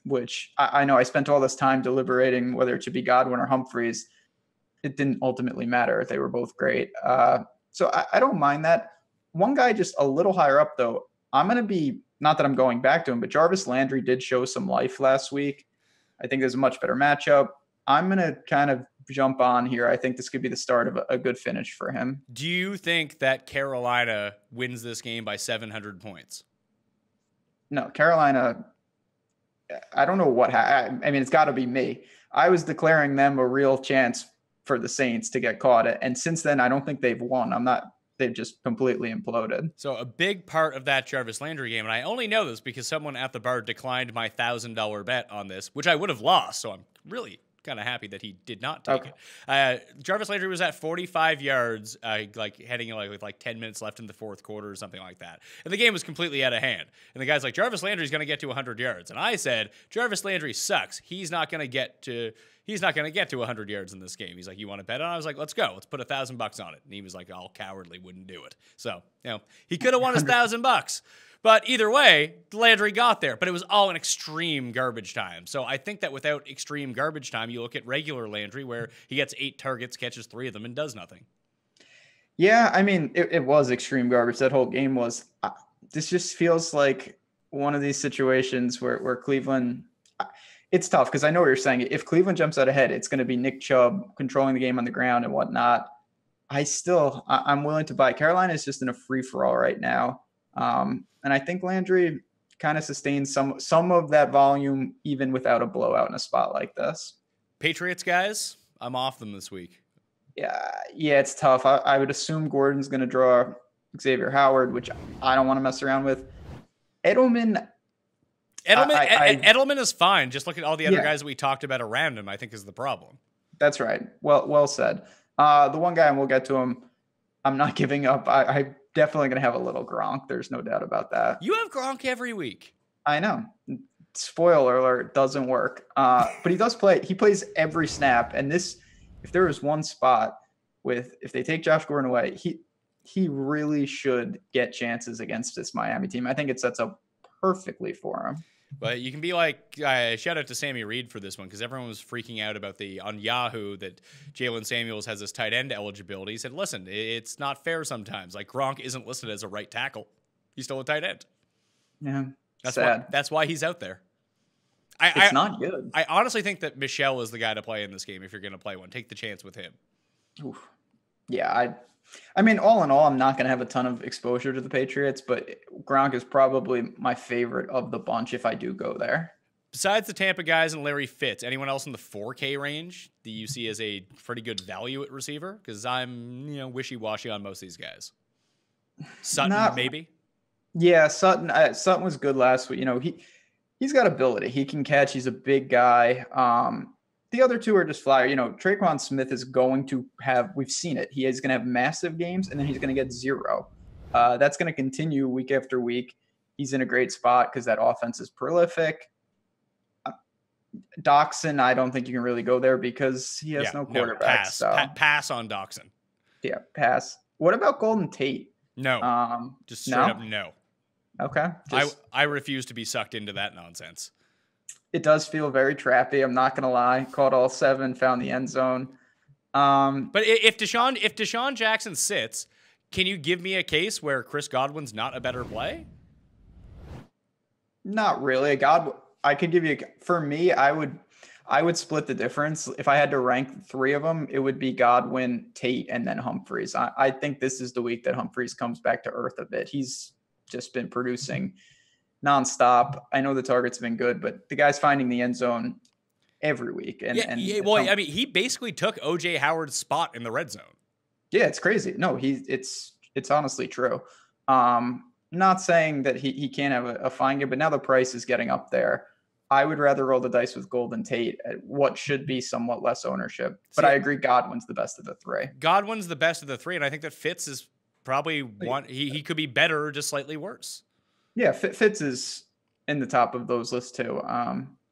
Which I know I spent all this time deliberating whether it should be Godwin or Humphries. It didn't ultimately matter. They were both great. So I don't mind that. One guy just a little higher up, though, I'm going to be, not that I'm going back to him, but Jarvis Landry did show some life last week. I think there's a much better matchup. I'm going to kind of jump on here. I think this could be the start of a good finish for him. Do you think that Carolina wins this game by 700 points? No, Carolina, I don't know what happened. I mean, it's got to be me. I was declaring them a real chance for the Saints to get caught. And since then, I don't think they've won. They've just completely imploded. So a big part of that Jarvis Landry game, and I only know this because someone at the bar declined my $1,000 bet on this, which I would have lost. So I'm really kind of happy that he did not take it. Jarvis Landry was at 45 yards, heading with 10 minutes left in the fourth quarter or something like that. And the game was completely out of hand. And the guy's like, Jarvis Landry's going to get to 100 yards. And I said, Jarvis Landry sucks. He's not going to get to 100 yards in this game. He's like, you want to bet on it? I was like, let's go. Let's put $1,000 on it. And he was like, all cowardly, wouldn't do it. So, you know, he could have won his $1,000. But either way, Landry got there. But it was all in extreme garbage time. So I think that without extreme garbage time, you look at regular Landry where he gets 8 targets, catches 3 of them, and does nothing. Yeah, I mean, it was extreme garbage. That whole game was this just feels like one of these situations where Cleveland – it's tough because I know what you're saying. If Cleveland jumps out ahead, it's going to be Nick Chubb controlling the game on the ground and whatnot. I'm willing to buy. Carolina is just in a free-for-all right now. And I think Landry kind of sustains some of that volume even without a blowout in a spot like this. Patriots, guys, I'm off them this week. Yeah, it's tough. I would assume Gordon's going to draw Xavier Howard, which I don't want to mess around with. Edelman is fine. Just look at all the other guys that we talked about around him, I think, is the problem. That's right. Well said. The one guy, and we'll get to him, I'm not giving up. I'm definitely going to have a little Gronk. There's no doubt about that. You have Gronk every week. I know. Spoiler alert, doesn't work. But he does play. He plays every snap. And this, if there is one spot with, if they take Josh Gordon away, he really should get chances against this Miami team. I think it sets up perfectly for him. But you can be like, shout out to Sammy Reed for this one, because everyone was freaking out about on Yahoo that Jalen Samuels has this tight end eligibility. He said, listen, it's not fair sometimes. Like, Gronk isn't listed as a right tackle. He's still a tight end. Yeah, that's sad. That's why he's out there. It's not good. I honestly think that Michel is the guy to play in this game if you're going to play one. Take the chance with him. Oof. Yeah, I mean, all in all, I'm not going to have a ton of exposure to the Patriots, but Gronk is probably my favorite of the bunch if I do go there. Besides the Tampa guys and Larry Fitz, anyone else in the 4K range that you see as a pretty good value at receiver? Because I'm, wishy-washy on most of these guys. Sutton, maybe? Yeah, Sutton. Sutton was good last week. You know, he's got ability. He can catch. He's a big guy. The other two are just flyer. You know, Traquan Smith is going to have, we've seen it. He is going to have massive games, and then he's going to get 0. That's going to continue week after week. He's in a great spot because that offense is prolific. Doxson, I don't think you can really go there because he has no quarterback. Pass. So. Pass on Doxson. Yeah, pass. What about Golden Tate? No. Just straight up no. Okay. I refuse to be sucked into that nonsense. It does feel very trappy. I'm not going to lie. Caught all 7, found the end zone. But if Deshaun Jackson sits, can you give me a case where Chris Godwin's not a better play? Not really. I could give you. For me, I would split the difference. If I had to rank 3 of them, it would be Godwin, Tate, and then Humphries. I think this is the week that Humphries comes back to earth a bit. He's just been producing nonstop. I know the target's been good, but the guy's finding the end zone every week. I mean, he basically took OJ Howard's spot in the red zone. Yeah, it's crazy. No, it's honestly true. Not saying that he can't have a fine game, but now the price is getting up there. I would rather roll the dice with Golden Tate at what should be somewhat less ownership. But I agree, Godwin's the best of the 3. Godwin's the best of the 3, and I think that Fitz is probably one. He could be better, or just slightly worse. Yeah, Fitz is in the top of those lists too.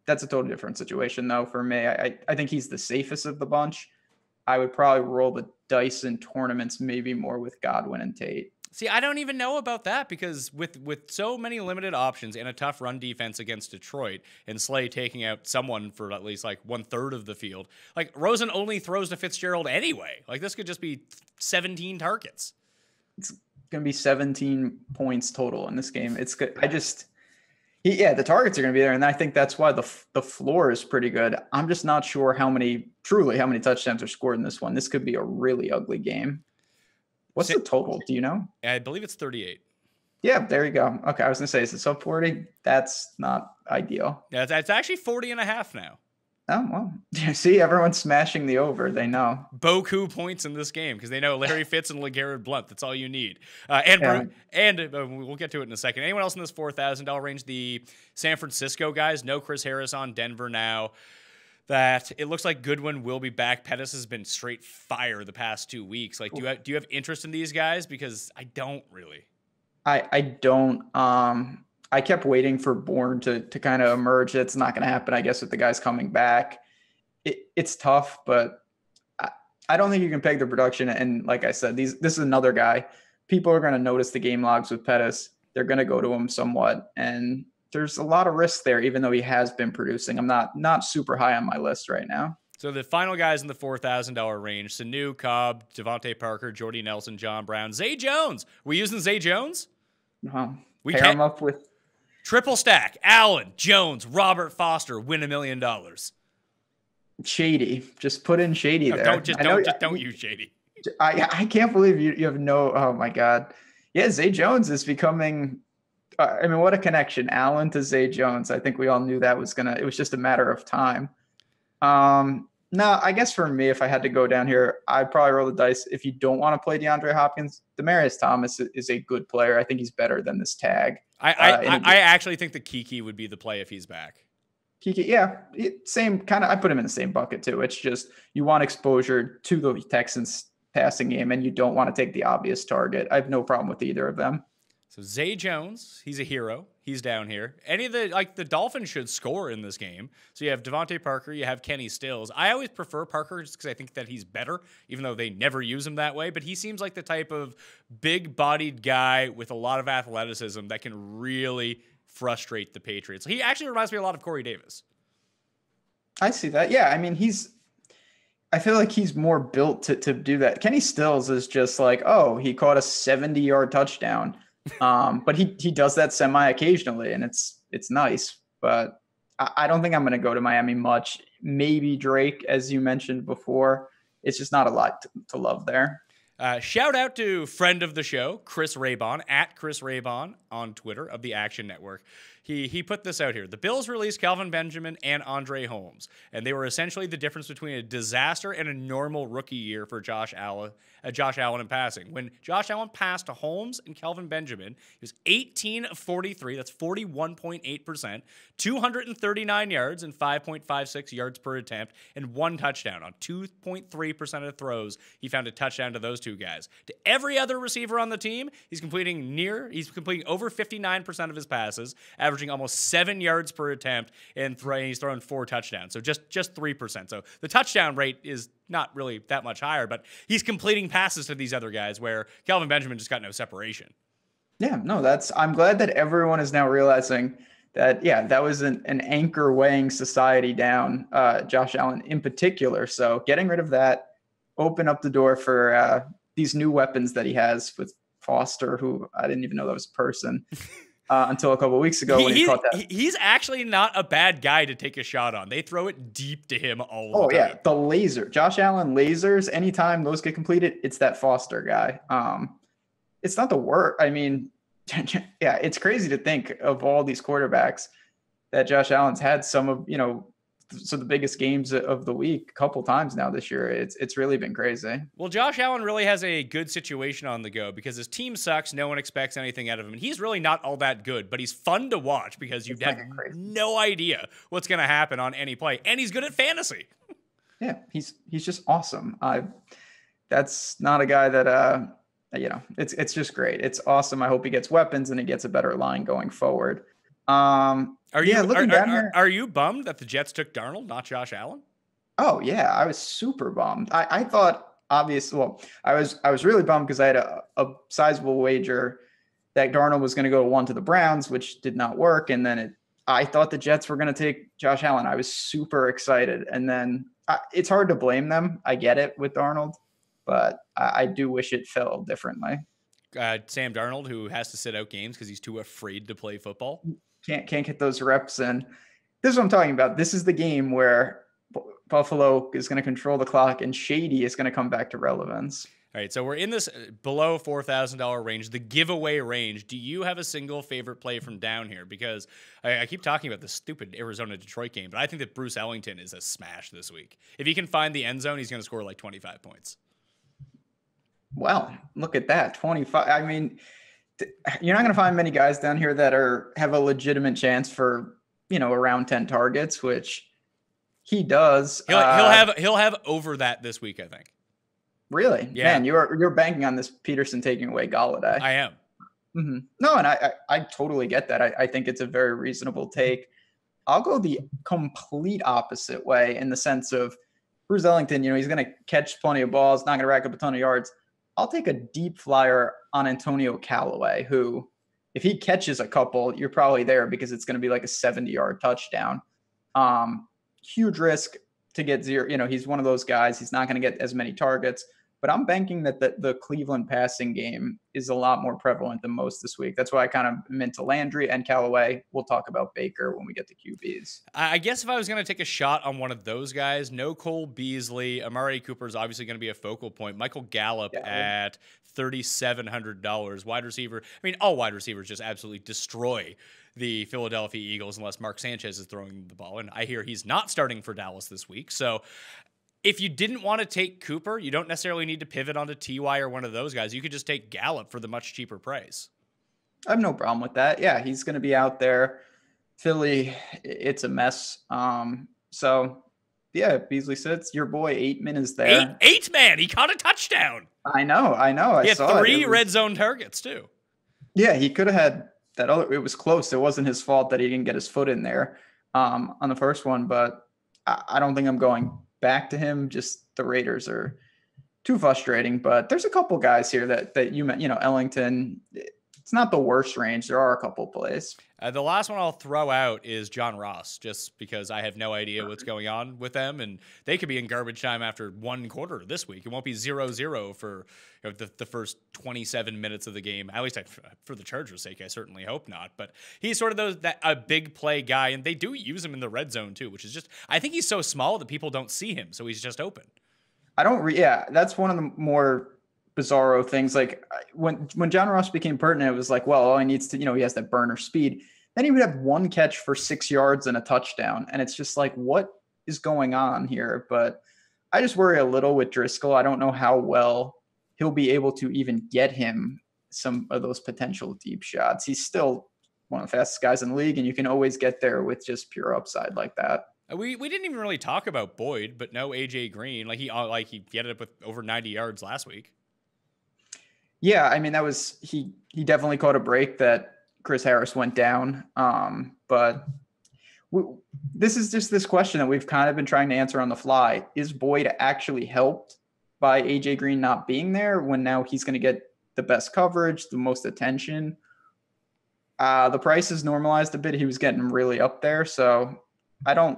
That's a totally different situation though for me. I think he's the safest of the bunch. I would probably roll the dice in tournaments maybe more with Godwin and Tate. See, I don't even know about that because with so many limited options and a tough run defense against Detroit and Slay taking out someone for at least like 1/3 of the field, like Rosen only throws to Fitzgerald anyway. Like this could just be 17 targets. It's going to be 17 points total in this game. It's good. The targets are going to be there. And I think that's why the floor is pretty good. I'm just not sure how many touchdowns are scored in this one. This could be a really ugly game. What's the total? Do you know? I believe it's 38. Yeah, there you go. Okay. I was going to say, is it sub 40? That's not ideal. Yeah. It's actually 40.5 now. Oh, well, see, everyone's smashing the over. They know. Boku points in this game because they know Larry Fitz and LeGarrette Blount. That's all you need. And we'll get to it in a second. Anyone else in this $4,000 range? The San Francisco guys, no Chris Harris on Denver now. that it looks like Goodwin will be back. Pettis has been straight fire the past 2 weeks. Like, do you have interest in these guys? Because I don't really. I don't. I kept waiting for Bourne to kind of emerge. It's not going to happen, I guess, with the guys coming back. It's tough, but I don't think you can peg the production. And like I said, this is another guy. People are going to notice the game logs with Pettis. They're going to go to him somewhat. And there's a lot of risk there, even though he has been producing. I'm not super high on my list right now. So the final guys in the $4,000 range: Sanu, Cobb, Devontae Parker, Jordy Nelson, John Brown, Zay Jones. We using Zay Jones? No. We pair him up with triple stack: Allen, Jones, Robert Foster. Win $1 million. Shady. Just put in Shady there. Don't use Shady. I can't believe you have no. Oh my God. Yeah, Zay Jones is becoming. I mean, what a connection, Allen to Zay Jones. I think we all knew that was gonna. It was just a matter of time. No, I guess for me, if I had to go down here, I'd probably roll the dice. If you don't want to play DeAndre Hopkins, Demaryius Thomas is a good player. I think he's better than this tag. I actually think that Kiki would be the play if he's back. Kiki, yeah, same kind of. I put him in the same bucket too. It's just you want exposure to the Texans passing game, and you don't want to take the obvious target. I have no problem with either of them. So Zay Jones, he's a hero. He's down here. Any of the, like, the Dolphins should score in this game. So you have Devontae Parker, you have Kenny Stills. I always prefer Parker just because I think that he's better, even though they never use him that way. But he seems like the type of big-bodied guy with a lot of athleticism that can really frustrate the Patriots. He actually reminds me a lot of Corey Davis. I see that. Yeah, I mean, I feel like he's more built to do that. Kenny Stills is just like, oh, he caught a 70-yard touchdown. But he does that semi occasionally, and it's nice. But I don't think I'm going to go to Miami much. Maybe Drake, as you mentioned before. It's just not a lot to love there. Shout out to friend of the show, Chris Raybon, at Chris Raybon on Twitter of the Action Network. He put this out here. The Bills released Kelvin Benjamin and Andre Holmes, and they were essentially the difference between a disaster and a normal rookie year for Josh Allen in passing. When Josh Allen passed to Holmes and Kelvin Benjamin, he was 18 of 43. That's 41.8%, 239 yards and 5.56 yards per attempt, and one touchdown. On 2.3% of throws, he found a touchdown to those two guys. To every other receiver on the team, he's completing over 59% of his passes, averaging almost 7 yards per attempt, and he's thrown 4 touchdowns. So just 3%. So the touchdown rate is not really that much higher, but he's completing passes to these other guys where Kelvin Benjamin just got no separation. Yeah, no, I'm glad that everyone is now realizing that, yeah, that was an anchor weighing society down, Josh Allen in particular. So getting rid of that, open up the door for these new weapons that he has with Foster, who I didn't even know that was a person. Until a couple of weeks ago when he caught that. He's actually not a bad guy to take a shot on. They throw it deep to him all the time. Oh, yeah. The laser. Josh Allen lasers. Anytime those get completed, it's that Foster guy. It's not the worst. I mean, yeah, it's crazy to think of all these quarterbacks that Josh Allen's had some of, you know, so the biggest games of the week a couple times now this year. It's really been crazy. Well, Josh Allen really has a good situation on the go because his team sucks. No one expects anything out of him. And he's really not all that good, but he's fun to watch because you have no idea what's going to happen on any play. And he's good at fantasy. Yeah, he's just awesome. That's not a guy that, you know, it's just great. It's awesome. I hope he gets weapons and he gets a better line going forward. Are you bummed that the Jets took Darnold, not Josh Allen? Oh yeah, I was super bummed. I thought obviously, well, I was really bummed because I had a sizable wager that Darnold was going to go to the Browns, which did not work. And then I thought the Jets were going to take Josh Allen. I was super excited. And then it's hard to blame them. I get it with Darnold, but I do wish it fell differently. Sam Darnold, who has to sit out games because he's too afraid to play football. Can't get those reps in. This is what I'm talking about. This is the game where Buffalo is going to control the clock and Shady is going to come back to relevance. All right, so we're in this below $4,000 range, the giveaway range. Do you have a single favorite play from down here? Because I keep talking about the stupid Arizona-Detroit game, but I think that Bruce Ellington is a smash this week. If he can find the end zone, he's going to score like 25 points. Well, look at that, 25. I mean, you're not going to find many guys down here that have a legitimate chance for, you know, around 10 targets, which He does. He'll have over that this week, I think. Really? Yeah. Man, you're banking on this Peterson taking away Golladay. I am. Mm-hmm. No, and I totally get that. I think it's a very reasonable take. I'll go the complete opposite way in the sense of Bruce Ellington, he's going to catch plenty of balls, not going to rack up a ton of yards. I'll take a deep flyer on Antonio Callaway, who, if he catches a couple, you're probably there because it's going to be like a 70-yard touchdown. Huge risk to get zero. He's one of those guys. He's not going to get as many targets. But I'm banking that the Cleveland passing game is a lot more prevalent than most this week. That's why I kind of meant to Landry and Callaway. We'll talk about Baker when we get to QBs. I guess if I was going to take a shot on one of those guys, no Cole Beasley. Amari Cooper is obviously going to be a focal point. Michael Gallup at $3,700. Wide receiver. I mean, all wide receivers just absolutely destroy the Philadelphia Eagles unless Mark Sanchez is throwing the ball. And I hear he's not starting for Dallas this week. So if you didn't want to take Cooper, you don't necessarily need to pivot onto T.Y. or one of those guys. You could just take Gallup for the much cheaper price. I have no problem with that. Yeah, he's going to be out there. Philly, it's a mess. Beasley sits. Your boy Aitman is there. Aitman, he caught a touchdown. I know. He had three red zone targets too. Yeah, he could have had that other. It was close. It wasn't his fault that he didn't get his foot in there on the first one, but I don't think I'm going back to him. Just the Raiders are too frustrating, but there's a couple guys here that you met, Ellington, it's not the worst range. There are a couple plays. The last one I'll throw out is John Ross, just because I have no idea what's going on with them, and they could be in garbage time after one quarter this week. It won't be 0-0 for the first 27 minutes of the game. At least for the Chargers' sake, I certainly hope not. But he's sort of a big play guy, and they do use him in the red zone too, which is just, I think he's so small that people don't see him, so he's just open. That's one of the more bizarro things. Like when John Ross became pertinent, it was like, well, all he needs to, he has that burner speed. Then he would have one catch for 6 yards and a touchdown. And it's just like, what is going on here? But I just worry a little with Driskel. I don't know how well he'll be able to even get him some of those potential deep shots. He's still one of the fastest guys in the league, and you can always get there with just pure upside like that. We didn't even really talk about Boyd, but no AJ Green. He ended up with over 90 yards last week. Yeah, I mean, that was he definitely caught a break that Chris Harris went down. This is just this question that we've kind of been trying to answer on the fly. Is Boyd actually helped by AJ Green not being there when now he's going to get the best coverage, the most attention? The price is normalized a bit. He was getting really up there. So I don't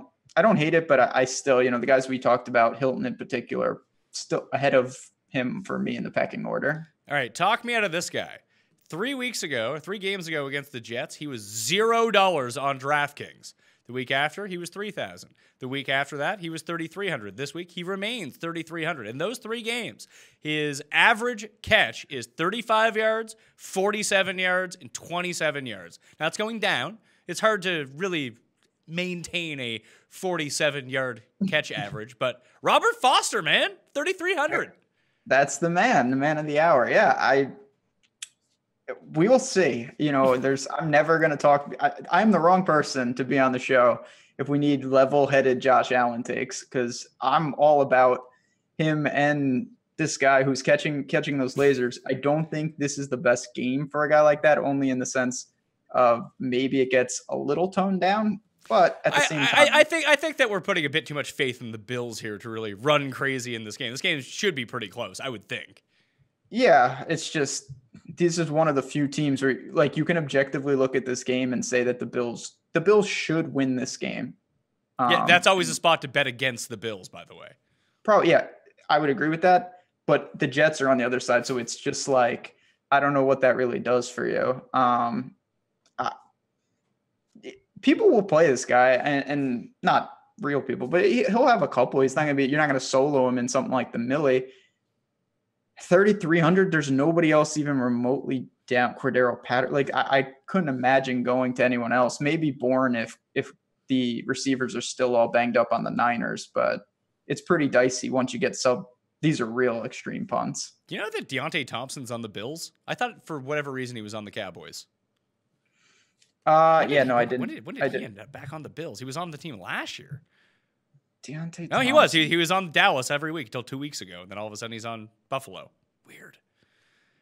hate it, but I still, the guys we talked about, Hilton in particular, still ahead of him for me in the pecking order. All right, talk me out of this guy. 3 games ago against the Jets, he was $0 on DraftKings. The week after, he was $3,000. The week after that, he was $3,300. This week, he remains $3,300. In those 3 games, his average catch is 35 yards, 47 yards, and 27 yards. Now, it's going down. It's hard to really maintain a 47-yard catch average, but Robert Foster, man, $3,300. That's the man of the hour. Yeah, we will see. I'm never going to talk. I'm the wrong person to be on the show if we need level-headed Josh Allen takes, because I'm all about him and this guy who's catching those lasers. I don't think this is the best game for a guy like that, only in the sense of maybe it gets a little toned down. But at the same time, I think that we're putting a bit too much faith in the Bills here to really run crazy in this game. This game should be pretty close, I would think. Yeah, it's just, this is one of the few teams where you can objectively look at this game and say that the Bills should win this game. Yeah, that's always a spot to bet against the Bills, by the way. Probably, yeah, I would agree with that. But the Jets are on the other side, so it's just like, I don't know what that really does for you. People will play this guy, and not real people, but he'll have a couple. You're not going to solo him in something like the Millie. 3,300. There's nobody else even remotely down. Cordero Patterson. I couldn't imagine going to anyone else. Maybe Bourne if the receivers are still all banged up on the Niners, but it's pretty dicey once you get sub. These are real extreme punts. You know that Deontay Thompson's on the Bills? I thought for whatever reason he was on the Cowboys. I didn't. When did he end up back on the Bills? He was on the team last year. Deontay Thomas. No, he was. He was on Dallas every week until 2 weeks ago. And then all of a sudden he's on Buffalo. Weird.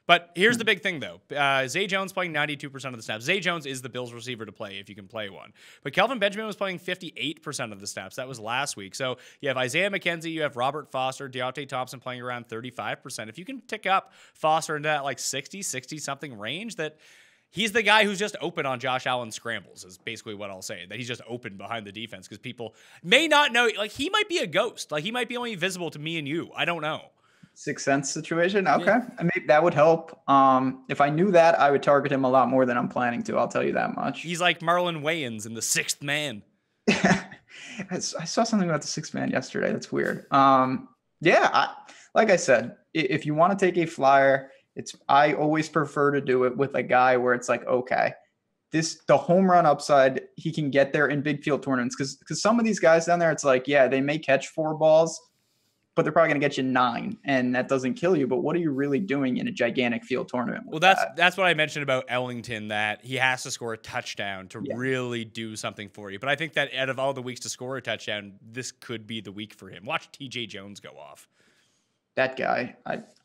But here's the big thing, though. Zay Jones playing 92% of the snaps. Zay Jones is the Bills receiver to play if you can play one. But Kelvin Benjamin was playing 58% of the snaps. That was last week. So you have Isaiah McKenzie, you have Robert Foster, Deontay Thompson playing around 35%. If you can tick up Foster into that like 60-something range, that he's the guy who's just open on Josh Allen scrambles is basically what I'll say, that he's just open behind the defense because people may not know. Like, he might be a ghost. Like, he might be only visible to me and you. I don't know. Sixth Sense situation. Okay. Yeah. I mean, that would help. If I knew that, I would target him a lot more than I'm planning to. I'll tell you that much. He's like Marlon Wayans in The Sixth Man. I saw something about The Sixth Man yesterday. That's weird. Yeah. Like I said, if you want to take a flyer, I always prefer to do it with a guy where it's like, okay, the home run upside, he can get there in big field tournaments. Cause some of these guys down there, it's like, yeah, they may catch 4 balls, but they're probably going to get you 9, and that doesn't kill you. But what are you really doing in a gigantic field tournament? Well, that's what I mentioned about Ellington, that he has to score a touchdown to really do something for you. But I think that out of all the weeks to score a touchdown, this could be the week for him. Watch TJ Jones go off. That guy,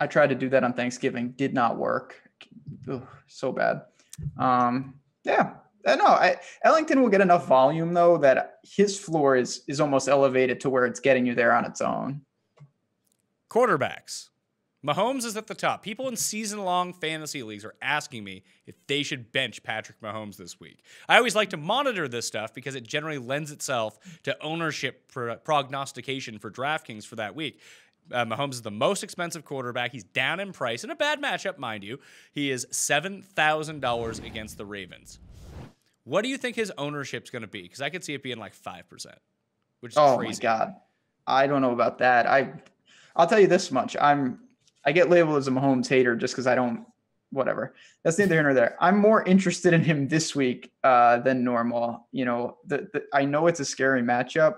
I tried to do that on Thanksgiving. Did not work. Ugh, so bad. Yeah. Ellington will get enough volume, though, that his floor is almost elevated to where it's getting you there on its own. Quarterbacks. Mahomes is at the top. People in season-long fantasy leagues are asking me if they should bench Patrick Mahomes this week. I always like to monitor this stuff because it generally lends itself to ownership prognostication for DraftKings for that week. Mahomes is the most expensive quarterback. He's down in price in a bad matchup, mind you. He is $7,000 against the Ravens. What do you think his ownership's going to be? Because I could see it being like 5%, which is crazy. Oh, my God. I don't know about that. I'll tell you this much. I get labeled as a Mahomes hater just because I don't, whatever. That's neither here nor there. I'm more interested in him this week than normal. You know, I know it's a scary matchup,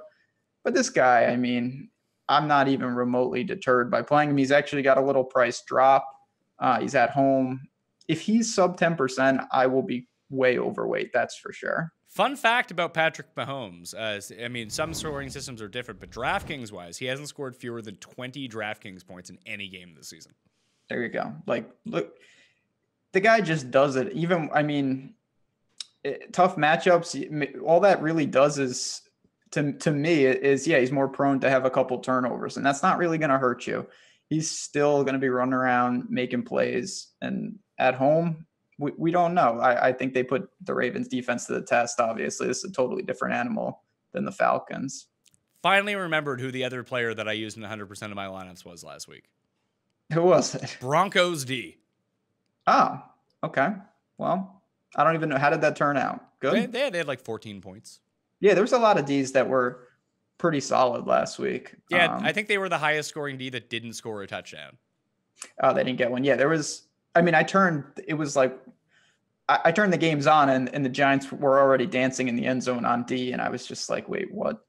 but this guy, I mean, I'm not even remotely deterred by playing him. He's actually got a little price drop. He's at home. If he's sub 10%, I will be way overweight. That's for sure. Fun fact about Patrick Mahomes. I mean, some scoring systems are different, but DraftKings-wise, he hasn't scored fewer than 20 DraftKings points in any game this season. There you go. Like, look, the guy just does it. Even, I mean, tough matchups, all that really does is, to me, is, yeah, he's more prone to have a couple turnovers, and that's not really going to hurt you. He's still going to be running around making plays, and at home, we don't know. I think they put the Ravens defense to the test. Obviously, this is a totally different animal than the Falcons. Finally remembered who the other player that I used in 100% of my lineups was last week. Who was it? Broncos D. Oh, okay. Well, I don't even know. How did that turn out? Good? They had like 14 points. Yeah, there was a lot of Ds that were pretty solid last week. Yeah, I think they were the highest scoring D that didn't score a touchdown. Oh, they didn't get one. Yeah, there was... I mean, I turned the games on and the Giants were already dancing in the end zone on D. And I was just like, wait, what?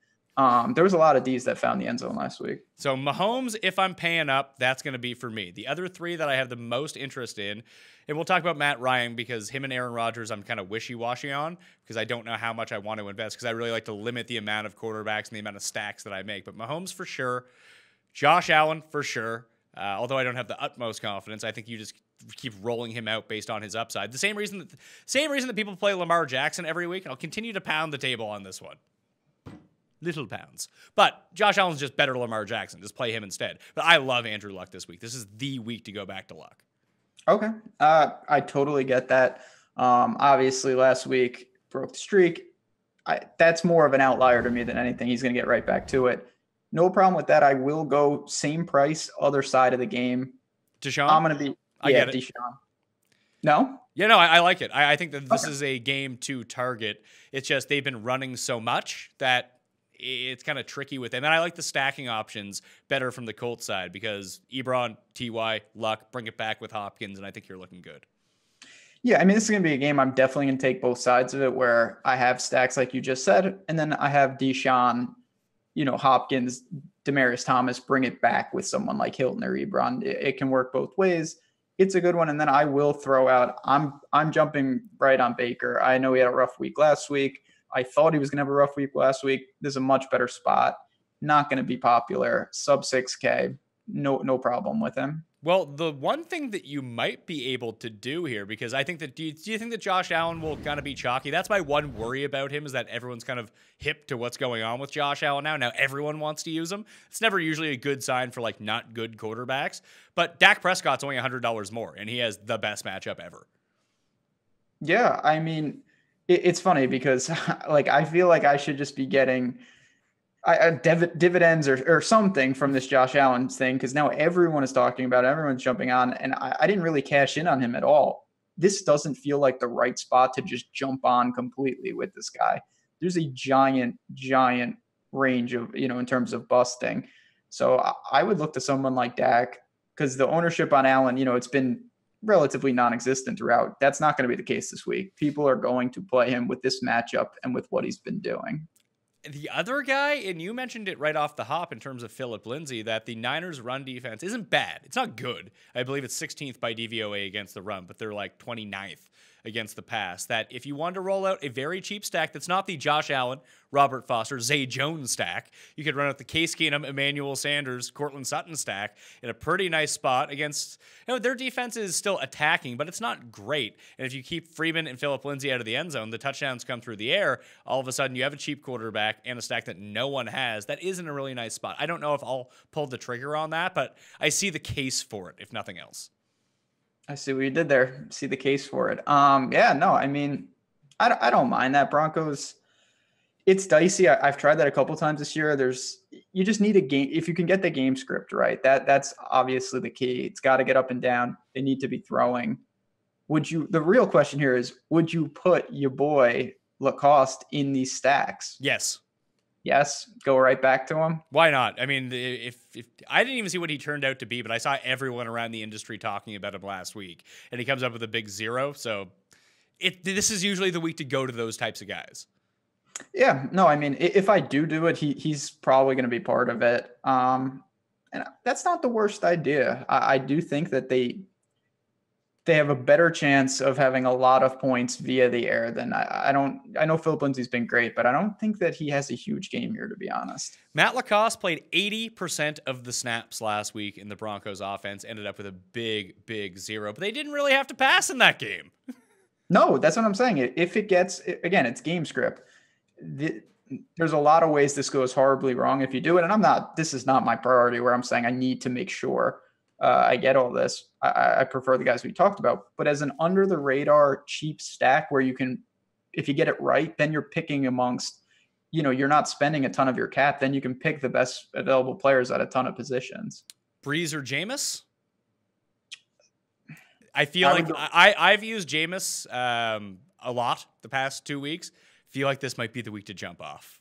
There was a lot of D's that found the end zone last week. So Mahomes, if I'm paying up, that's going to be for me. The other three that I have the most interest in, and we'll talk about Matt Ryan because him and Aaron Rodgers, I'm kind of wishy-washy on because I don't know how much I want to invest because I really like to limit the amount of quarterbacks and the amount of stacks that I make. But Mahomes for sure. Josh Allen for sure. Although I don't have the utmost confidence, I think you just keep rolling him out based on his upside. The same reason that people play Lamar Jackson every week. I'll continue to pound the table on this one. Little pounds. But Josh Allen's just better than Lamar Jackson. Just play him instead. But I love Andrew Luck this week. This is the week to go back to Luck. Okay. I totally get that. Obviously, last week broke the streak. That's more of an outlier to me than anything. He's going to get right back to it. No problem with that. I will go same price, other side of the game. Deshaun? I'm going to be... I get it. Deshaun. No? Yeah, no, I like it. I think that this is a game to target. It's just they've been running so much that it's kind of tricky with them. And I like the stacking options better from the Colts side because Ebron, T.Y., Luck, bring it back with Hopkins, and I think you're looking good. Yeah, I mean, this is going to be a game I'm definitely going to take both sides of it where I have stacks like you just said, and then I have Deshaun, you know, Hopkins, Demaryius Thomas, bring it back with someone like Hilton or Ebron. It can work both ways. It's a good one. And then I will throw out, I'm jumping right on Baker. I know he had a rough week last week. I thought he was going to have a rough week last week. This is a much better spot. not going to be popular. Sub 6K, no problem with him. Well, the one thing that you might be able to do here, because I think that, do you think that Josh Allen will kind of be chalky? That's my one worry about him, is that everyone's kind of hip to what's going on with Josh Allen now. Now everyone wants to use him. It's never usually a good sign for like not good quarterbacks, but Dak Prescott's only $100 more and he has the best matchup ever. Yeah. I mean, it's funny because like, I feel like I should just be getting dividends or something from this Josh Allen thing, because now everyone is talking about it, everyone's jumping on, and I didn't really cash in on him at all. This doesn't feel like the right spot to just jump on completely with this guy. There's a giant range of, you know, in terms of busting. So I would look to someone like Dak, because the ownership on Allen, you know, it's been relatively non-existent throughout. That's not going to be the case this week. People are going to play him with this matchup and with what he's been doing. The other guy, and you mentioned it right off the hop in terms of Philip Lindsay, that the Niners' run defense isn't bad. It's not good. I believe it's 16th by DVOA against the run, but they're like 29th against the pass. That if you wanted to roll out a very cheap stack that's not the Josh Allen, Robert Foster, Zay Jones stack, you could run out the Case Keenum, Emmanuel Sanders, Cortland Sutton stack in a pretty nice spot against, you know, their defense is still attacking, but it's not great. And if you keep Freeman and Philip Lindsay out of the end zone, the touchdowns come through the air. All of a sudden you have a cheap quarterback and a stack that no one has. That is in a really nice spot. I don't know if I'll pull the trigger on that, but I see the case for it, if nothing else. I see what you did there. See the case for it. Yeah, no, I mean, I don't mind that. Broncos, it's dicey. I've tried that a couple times this year. You just need a game. If you can get the game script right, that's obviously the key. It's got to get up and down. They need to be throwing. The real question here is, would you put your boy LaCosse in these stacks? Yes, go right back to him. Why not? I mean, if I didn't even see what he turned out to be, but I saw everyone around the industry talking about him last week, and he comes up with a big zero. So this is usually the week to go to those types of guys. Yeah, no, I mean, if I do it, he's probably going to be part of it. And that's not the worst idea. I do think that they have a better chance of having a lot of points via the air than I know Philip Lindsay's been great, but I don't think that he has a huge game here, to be honest. Matt LaCosse played 80% of the snaps last week in the Broncos offense, ended up with a big zero, but they didn't really have to pass in that game. No, that's what I'm saying. If it gets, again, it's game script. There's a lot of ways this goes horribly wrong if you do it. And this is not my priority where I'm saying I need to make sure I get all this. I prefer the guys we talked about, but as an under the radar cheap stack where you can, if you get it right, then you're picking amongst, you know, you're not spending a ton of your cap. Then you can pick the best available players at a ton of positions. Breeze or Jameis? I feel I've used Jameis a lot the past 2 weeks. Feel like this might be the week to jump off.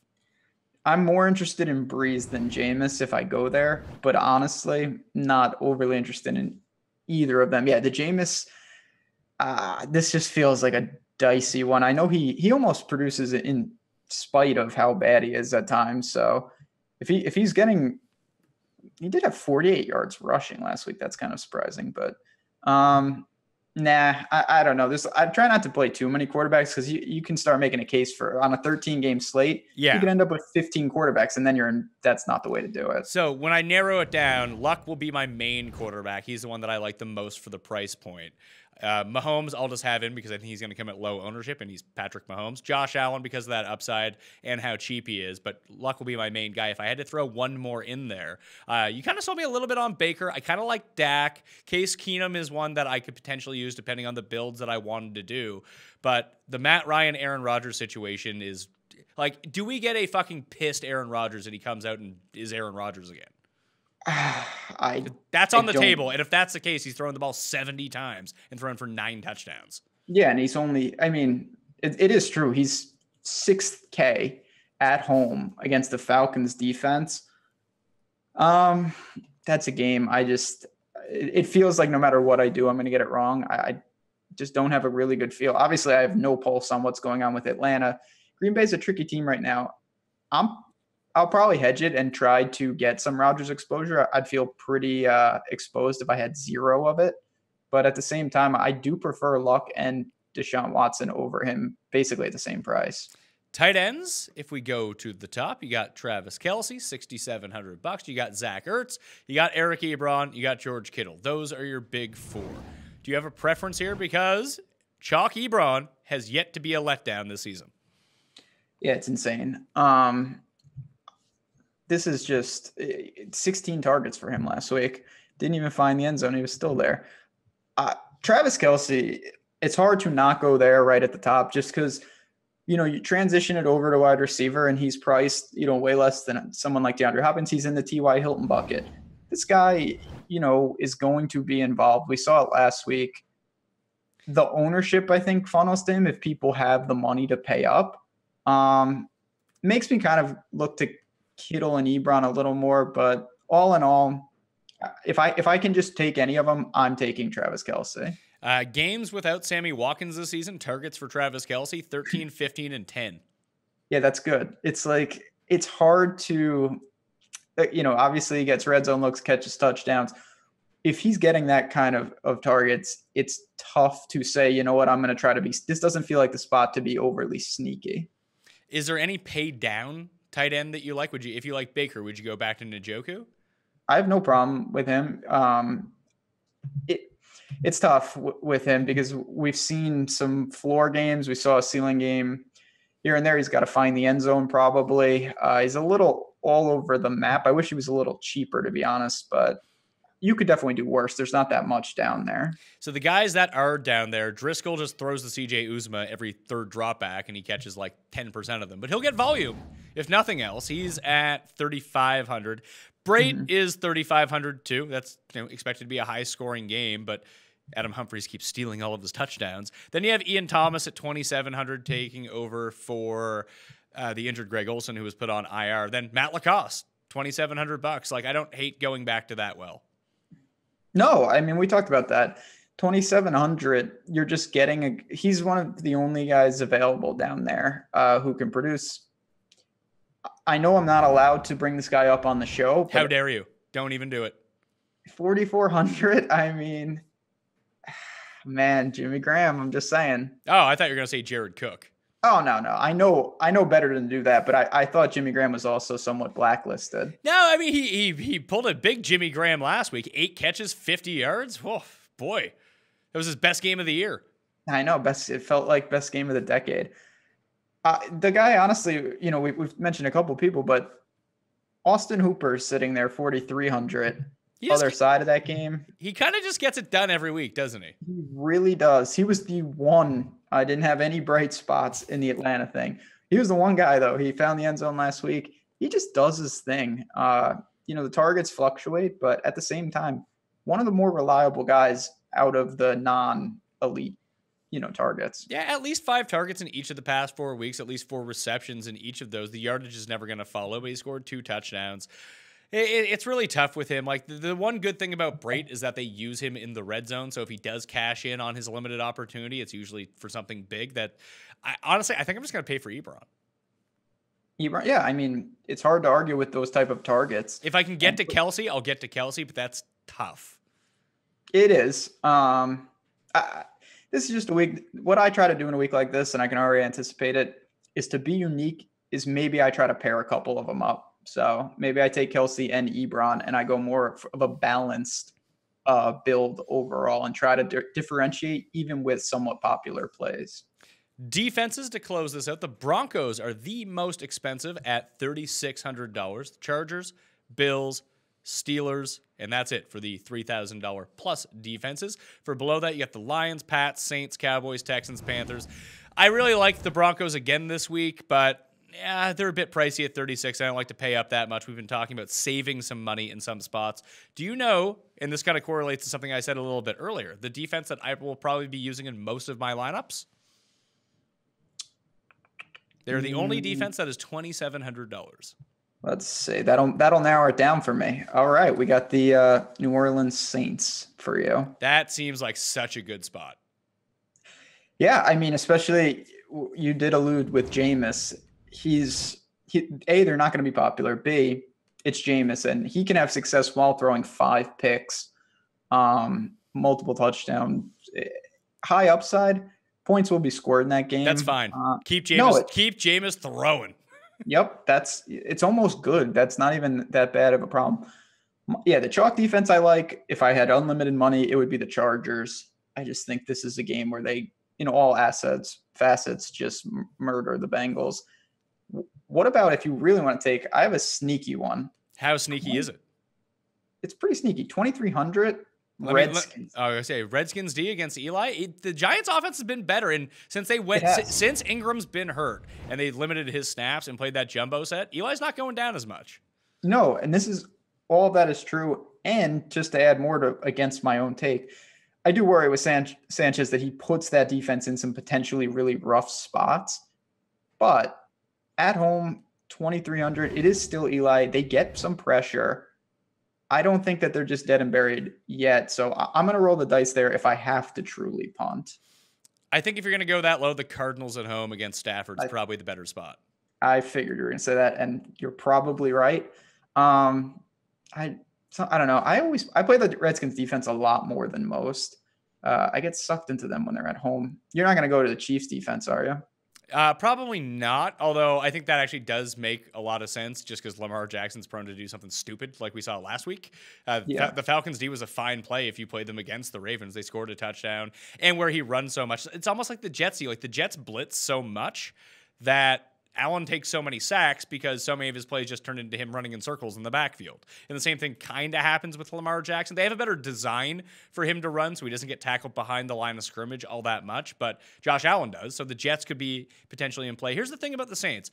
I'm more interested in Breeze than Jameis if I go there, but honestly, not overly interested in either of them. Yeah, the Jameis, this just feels like a dicey one. I know he almost produces it in spite of how bad he is at times. So he did have 48 yards rushing last week. That's kind of surprising, but I don't know. I try not to play too many quarterbacks because you can start making a case for on a 13-game slate. Yeah. You can end up with 15 quarterbacks, and then that's not the way to do it. So when I narrow it down, Luck will be my main quarterback. He's the one that I like the most for the price point. Mahomes, I'll just have in because I think he's going to come at low ownership, and he's Patrick Mahomes. Josh Allen because of that upside and how cheap he is, but Luck will be my main guy. If I had to throw one more in there, you kind of sold me a little bit on Baker. I kind of like Dak. Case Keenum is one that I could potentially use depending on the builds that I wanted to do, but the Matt Ryan, Aaron Rodgers situation is like, do we get a fucking pissed Aaron Rodgers and he comes out and is Aaron Rodgers again? That's on the table, and if that's the case, he's throwing the ball 70 times and throwing for 9 touchdowns. Yeah, and he's only, I mean, it is true. He's 6K at home against the Falcons defense. That's a game. It feels like no matter what I do, I'm going to get it wrong. I just don't have a really good feel. Obviously, I have no pulse on what's going on with Atlanta. Green Bay's a tricky team right now. I'll probably hedge it and try to get some Rodgers exposure. I'd feel pretty exposed if I had zero of it. But at the same time, I do prefer Luck and Deshaun Watson over him basically at the same price. Tight ends, if we go to the top, you got Travis Kelce, $6,700. You got Zach Ertz. You got Eric Ebron. You got George Kittle. Those are your big four. Do you have a preference here? Because Chalk Ebron has yet to be a letdown this season. Yeah, it's insane. This is just 16 targets for him last week. Didn't even find the end zone. He was still there. Travis Kelce, it's hard to not go there right at the top just because, you know, you transition it over to wide receiver and he's priced, you know, way less than someone like DeAndre Hopkins. He's in the T.Y. Hilton bucket. This guy, you know, is going to be involved. We saw it last week. The ownership, I think, funnels to him if people have the money to pay up. Makes me kind of look to Kittle and Ebron a little more, but all in all, if I can just take any of them, I'm taking Travis Kelce. Games without Sammy Watkins this season, targets for Travis Kelce, 13, 15, and 10. Yeah, that's good. It's like, it's hard to, you know, obviously he gets red zone looks, catches touchdowns. If he's getting that kind of targets, it's tough to say, you know what, I'm going to try to be, this doesn't feel like the spot to be overly sneaky. Is there any pay down tight end that you like? Would you, if you like Baker, would you go back to Njoku? I have no problem with him. It's tough with him because we've seen some floor games. We saw a ceiling game here and there. He's got to find the end zone probably. He's a little all over the map. I wish he was a little cheaper, to be honest, but you could definitely do worse. There's not that much down there. So the guys that are down there, Driskel just throws the CJ Uzomah every third drop back and he catches like 10% of them, but he'll get volume if nothing else. He's at 3,500. Brait is 3,500 too. That's, you know, expected to be a high scoring game, but Adam Humphries keeps stealing all of his touchdowns. Then you have Ian Thomas at 2,700 taking over for the injured Greg Olsen, who was put on IR. Then Matt LaCosse, $2,700. Like, I don't hate going back to that well. No, I mean, we talked about that. 2,700, you're just getting – he's one of the only guys available down there who can produce. I know I'm not allowed to bring this guy up on the show. But how dare you? Don't even do it. 4,400, I mean, man, Jimmy Graham, I'm just saying. Oh, I thought you were going to say Jared Cook. Oh, no. I know better than to do that, but I thought Jimmy Graham was also somewhat blacklisted. No, I mean, he pulled a big Jimmy Graham last week. 8 catches, 50 yards. Whoa, boy. That was his best game of the year. I know. It felt like best game of the decade. The guy, honestly, you know, we've mentioned a couple people, but Austin Hooper's sitting there, 4,300. Other side of that game. He kind of just gets it done every week, doesn't he? He really does. He was the one. I didn't have any bright spots in the Atlanta thing. He was the one guy, though. He found the end zone last week. He just does his thing. You know, the targets fluctuate, but at the same time, one of the more reliable guys out of the non-elite, you know, targets. Yeah, at least 5 targets in each of the past 4 weeks, at least 4 receptions in each of those. The yardage is never going to follow, but he scored 2 touchdowns. It's really tough with him. Like, the one good thing about Brait is that they use him in the red zone. So if he does cash in on his limited opportunity, it's usually for something big that I think I'm just going to pay for Ebron. Ebron, yeah. I mean, it's hard to argue with those type of targets. If I can get to Kelce, I'll get to Kelce, but that's tough. It is. This is just a week. What I try to do in a week like this, and I can already anticipate it, is to be unique, is maybe I try to pair a couple of them up. So maybe I take Kelce and Ebron and I go more of a balanced build overall and try to differentiate even with somewhat popular plays. Defenses to close this out. The Broncos are the most expensive at $3,600. The Chargers, Bills, Steelers, and that's it for the $3,000 plus defenses. For below that, you got the Lions, Pats, Saints, Cowboys, Texans, Panthers. I really like the Broncos again this week, but yeah, they're a bit pricey at 36. I don't like to pay up that much. We've been talking about saving some money in some spots. Do you know, and this kind of correlates to something I said a little bit earlier, the defense that I will probably be using in most of my lineups? They're the only defense that is $2,700. Let's see. That'll narrow it down for me. All right, we got the New Orleans Saints for you. That seems like such a good spot. Yeah, I mean, especially you did allude with Jameis. A, they're not going to be popular. B, it's Jameis, and he can have success while throwing 5 picks, multiple touchdowns, high upside. points will be scored in that game. That's fine. Keep Jameis throwing. Yep. It's almost good. That's not even that bad of a problem. Yeah. The chalk defense I like. If I had unlimited money, it would be the Chargers. I just think this is a game where they, all facets just murder the Bengals. What about if you really want to take, I have a sneaky one. How sneaky is it? It's pretty sneaky. 2,300 Redskins. I was going to say Redskins D against Eli. The Giants offense has been better. And since Ingram's been hurt and they limited his snaps and played that jumbo set, Eli's not going down as much. No. And this is all that is true. And just to add more against my own take, I do worry with Sanchez that he puts that defense in some potentially really rough spots, but at home, 2,300, it is still Eli. They get some pressure. I don't think that they're just dead and buried yet. So I'm going to roll the dice there if I have to truly punt. I think if you're going to go that low, the Cardinals at home against Stafford's probably the better spot. I figured you were going to say that, and you're probably right. I don't know. I play the Redskins defense a lot more than most. I get sucked into them when they're at home. You're not going to go to the Chiefs defense, are you? Probably not, although I think that actually does make a lot of sense just because Lamar Jackson's prone to do something stupid like we saw last week. The Falcons D was a fine play if you played them against the Ravens. They scored a touchdown, and where he runs so much, it's almost like the Jets. The Jets blitz so much that Allen takes so many sacks because so many of his plays just turned into him running in circles in the backfield. And the same thing kind of happens with Lamar Jackson. They have a better design for him to run so he doesn't get tackled behind the line of scrimmage all that much, but Josh Allen does. So the Jets could be potentially in play. Here's the thing about the Saints.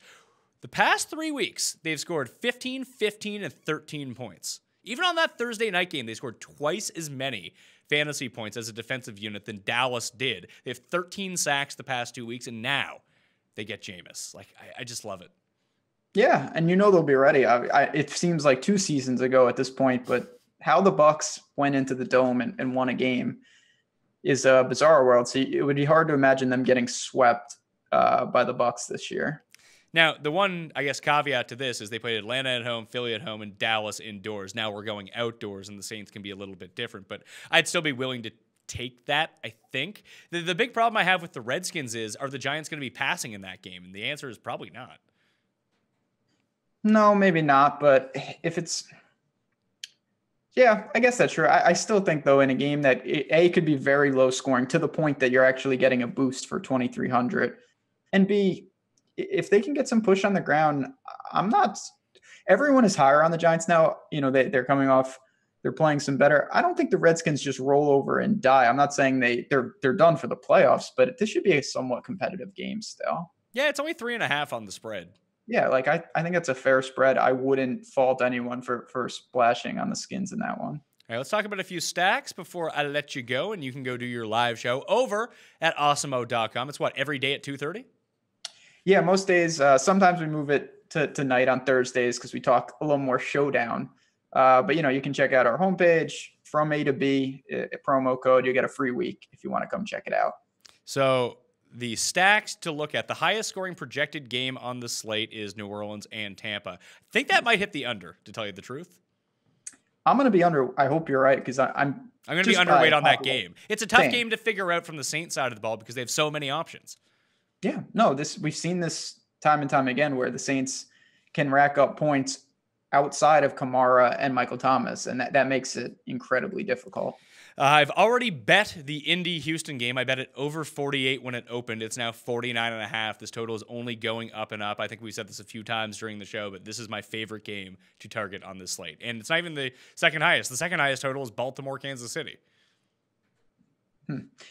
The past 3 weeks, they've scored 15, 15, and 13 points. Even on that Thursday night game, they scored twice as many fantasy points as a defensive unit than Dallas did. They have 13 sacks the past 2 weeks, and now they get Jameis. I just love it. Yeah, and they'll be ready. It seems like 2 seasons ago at this point, but how the Bucs went into the Dome and won a game is a bizarre world. So it would be hard to imagine them getting swept by the Bucs this year. Now, the one, I guess, caveat to this is they played Atlanta at home, Philly at home, and Dallas indoors. Now we're going outdoors, and the Saints can be a little bit different, but I'd still be willing to take that. I think the big problem I have with the Redskins is, are the Giants going to be passing in that game? And the answer is probably not. No, maybe not. But if it's, yeah, I guess that's true. I still think though, in a game that A, could be very low scoring to the point that you're actually getting a boost for 2,300, and B, if they can get some push on the ground, everyone is higher on the Giants now. They're coming off. They're playing some better. I don't think the Redskins just roll over and die. I'm not saying they're done for the playoffs, but this should be a somewhat competitive game still. Yeah, it's only 3.5 on the spread. Yeah, I think that's a fair spread. I wouldn't fault anyone for splashing on the Skins in that one. All right, let's talk about a few stacks before I let you go, and you can go do your live show over at awesomeo.com. It's what, every day at 2:30? Yeah, most days. Sometimes we move it to night on Thursdays because we talk a little more showdown. But you can check out our homepage, From A to B, promo code. You get a free week if you want to come check it out. So the stacks to look at, the highest scoring projected game on the slate is New Orleans and Tampa. I think that might hit the under, to tell you the truth. I'm going to be under. I hope you're right, because I'm going to be underweight on that game. It's a tough game to figure out from the Saints side of the ball because they have so many options. Yeah, no, we've seen this time and time again where the Saints can rack up points outside of Kamara and Michael Thomas, and that makes it incredibly difficult. I've already bet the Indy-Houston game. I bet it over 48 when it opened. It's now 49.5. This total is only going up and up. I think we've said this a few times during the show, but this is my favorite game to target on this slate. And it's not even the second highest. The second highest total is Baltimore-Kansas City.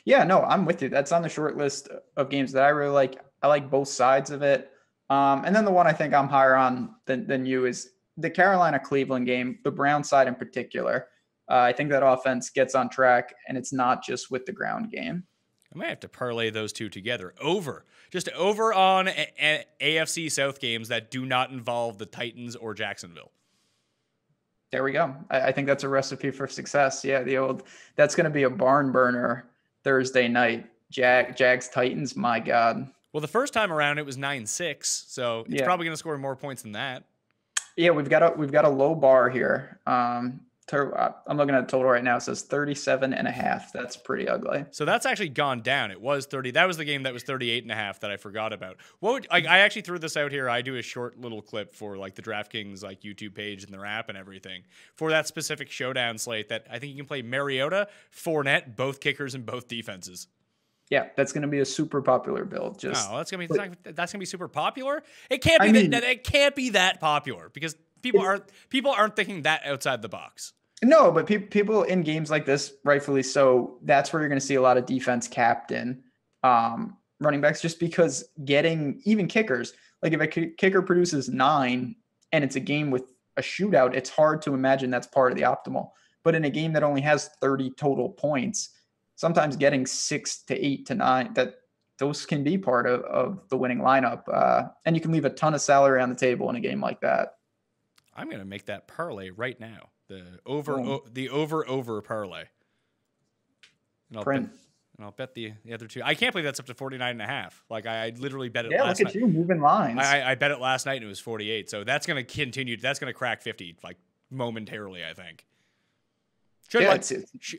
Yeah, no, I'm with you. That's on the short list of games that I really like. I like both sides of it. And then the one I think I'm higher on than you is the Carolina-Cleveland game, the Brown side in particular. I think that offense gets on track, and it's not just with the ground game. I might have to parlay those two together. Over on AFC South games that do not involve the Titans or Jacksonville. There we go. I think that's a recipe for success. Yeah, that's going to be a barn burner Thursday night. Jags-Titans, my God. Well, the first time around, it was 9-6, so it's probably going to score more points than that. Yeah, we've got a low bar here. I'm looking at the total right now. It says 37.5. That's pretty ugly. So that's actually gone down. It was 30. That was the game that was 38.5 that I forgot about. What would I actually threw this out here. I do a short little clip for like the DraftKings like YouTube page and their app and everything for that specific showdown slate that I think you can play Mariota, Fournette, both kickers and both defenses. Yeah, that's going to be a super popular build. Just no, that's going to be super popular. It can't be. It can't be that popular because people aren't thinking that outside the box. No, but people in games like this, rightfully so, that's where you're going to see a lot of defense captain running backs, just because getting even kickers, like if a kicker produces 9 and it's a game with a shootout, it's hard to imagine that's part of the optimal. But in a game that only has 30 total points, sometimes getting 6 to 8 to 9, those can be part of the winning lineup. And you can leave a ton of salary on the table in a game like that. I'm going to make that parlay right now. The over parlay. And I'll bet the other two. I can't believe that's up to 49.5. Like I literally bet it last night. Yeah, look at you moving lines. I bet it last night and it was 48. So that's going to continue. That's going to crack 50 like momentarily, I think.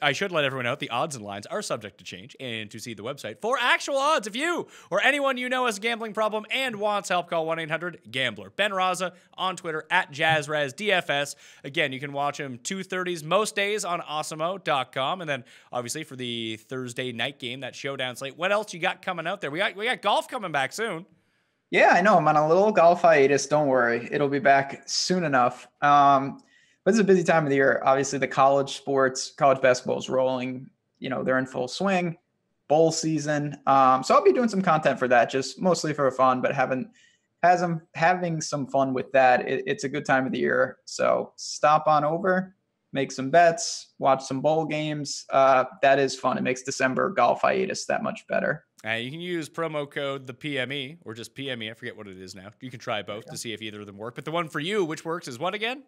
I should let everyone know the odds and lines are subject to change, and to see the website for actual odds, if you or anyone you know has a gambling problem and wants help, call 1-800-GAMBLER. Ben Raza on Twitter at JazzRazDFS. Again, you can watch him 2:30s most days on awesomeo.com. And then obviously for the Thursday night game, that showdown slate. What else you got coming out there? We got golf coming back soon. Yeah, I know. I'm on a little golf hiatus. Don't worry. It'll be back soon enough. But it's a busy time of the year. Obviously, the college basketball is rolling. You know, they're in full swing, bowl season. So I'll be doing some content for that, just mostly for fun, but having some fun with that. It's a good time of the year. So stop on over, make some bets, watch some bowl games. That is fun. It makes December golf hiatus that much better. You can use promo code the PME or just PME. I forget what it is now. You can try both to see if either of them work. But the one for you, which works, is what again?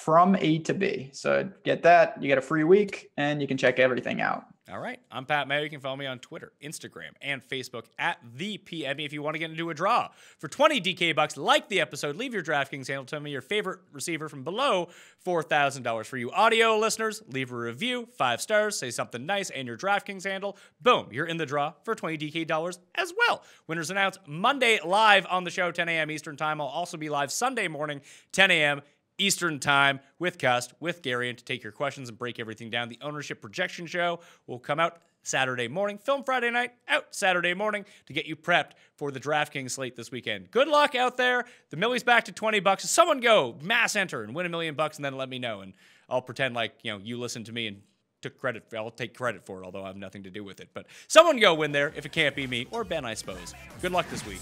From A to B. So get that. You get a free week and you can check everything out. All right. I'm Pat Mayo. You can follow me on Twitter, Instagram, and Facebook at the PME. if you want to get into a draw for 20 DK bucks, like the episode, leave your DraftKings handle. Tell me your favorite receiver from below $4,000. For you audio listeners, leave a review, 5 stars, say something nice, and your DraftKings handle. Boom. You're in the draw for 20 DK dollars as well. Winners announced Monday live on the show, 10 a.m. Eastern time. I'll also be live Sunday morning, 10 a.m. Eastern time with Cust, with Gary, and to take your questions and break everything down. The ownership projection show will come out Saturday morning, film Friday night, out Saturday morning to get you prepped for the DraftKings slate this weekend. Good luck out there. The Millie's back to 20 bucks. Someone go mass enter and win $1 million and then let me know. And I'll pretend like, you know, you listened to me and took credit. I'll take credit for it, although I have nothing to do with it. But someone go win there if it can't be me or Ben, I suppose. Good luck this week.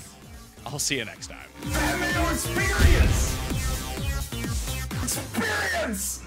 I'll see you next time. Experience!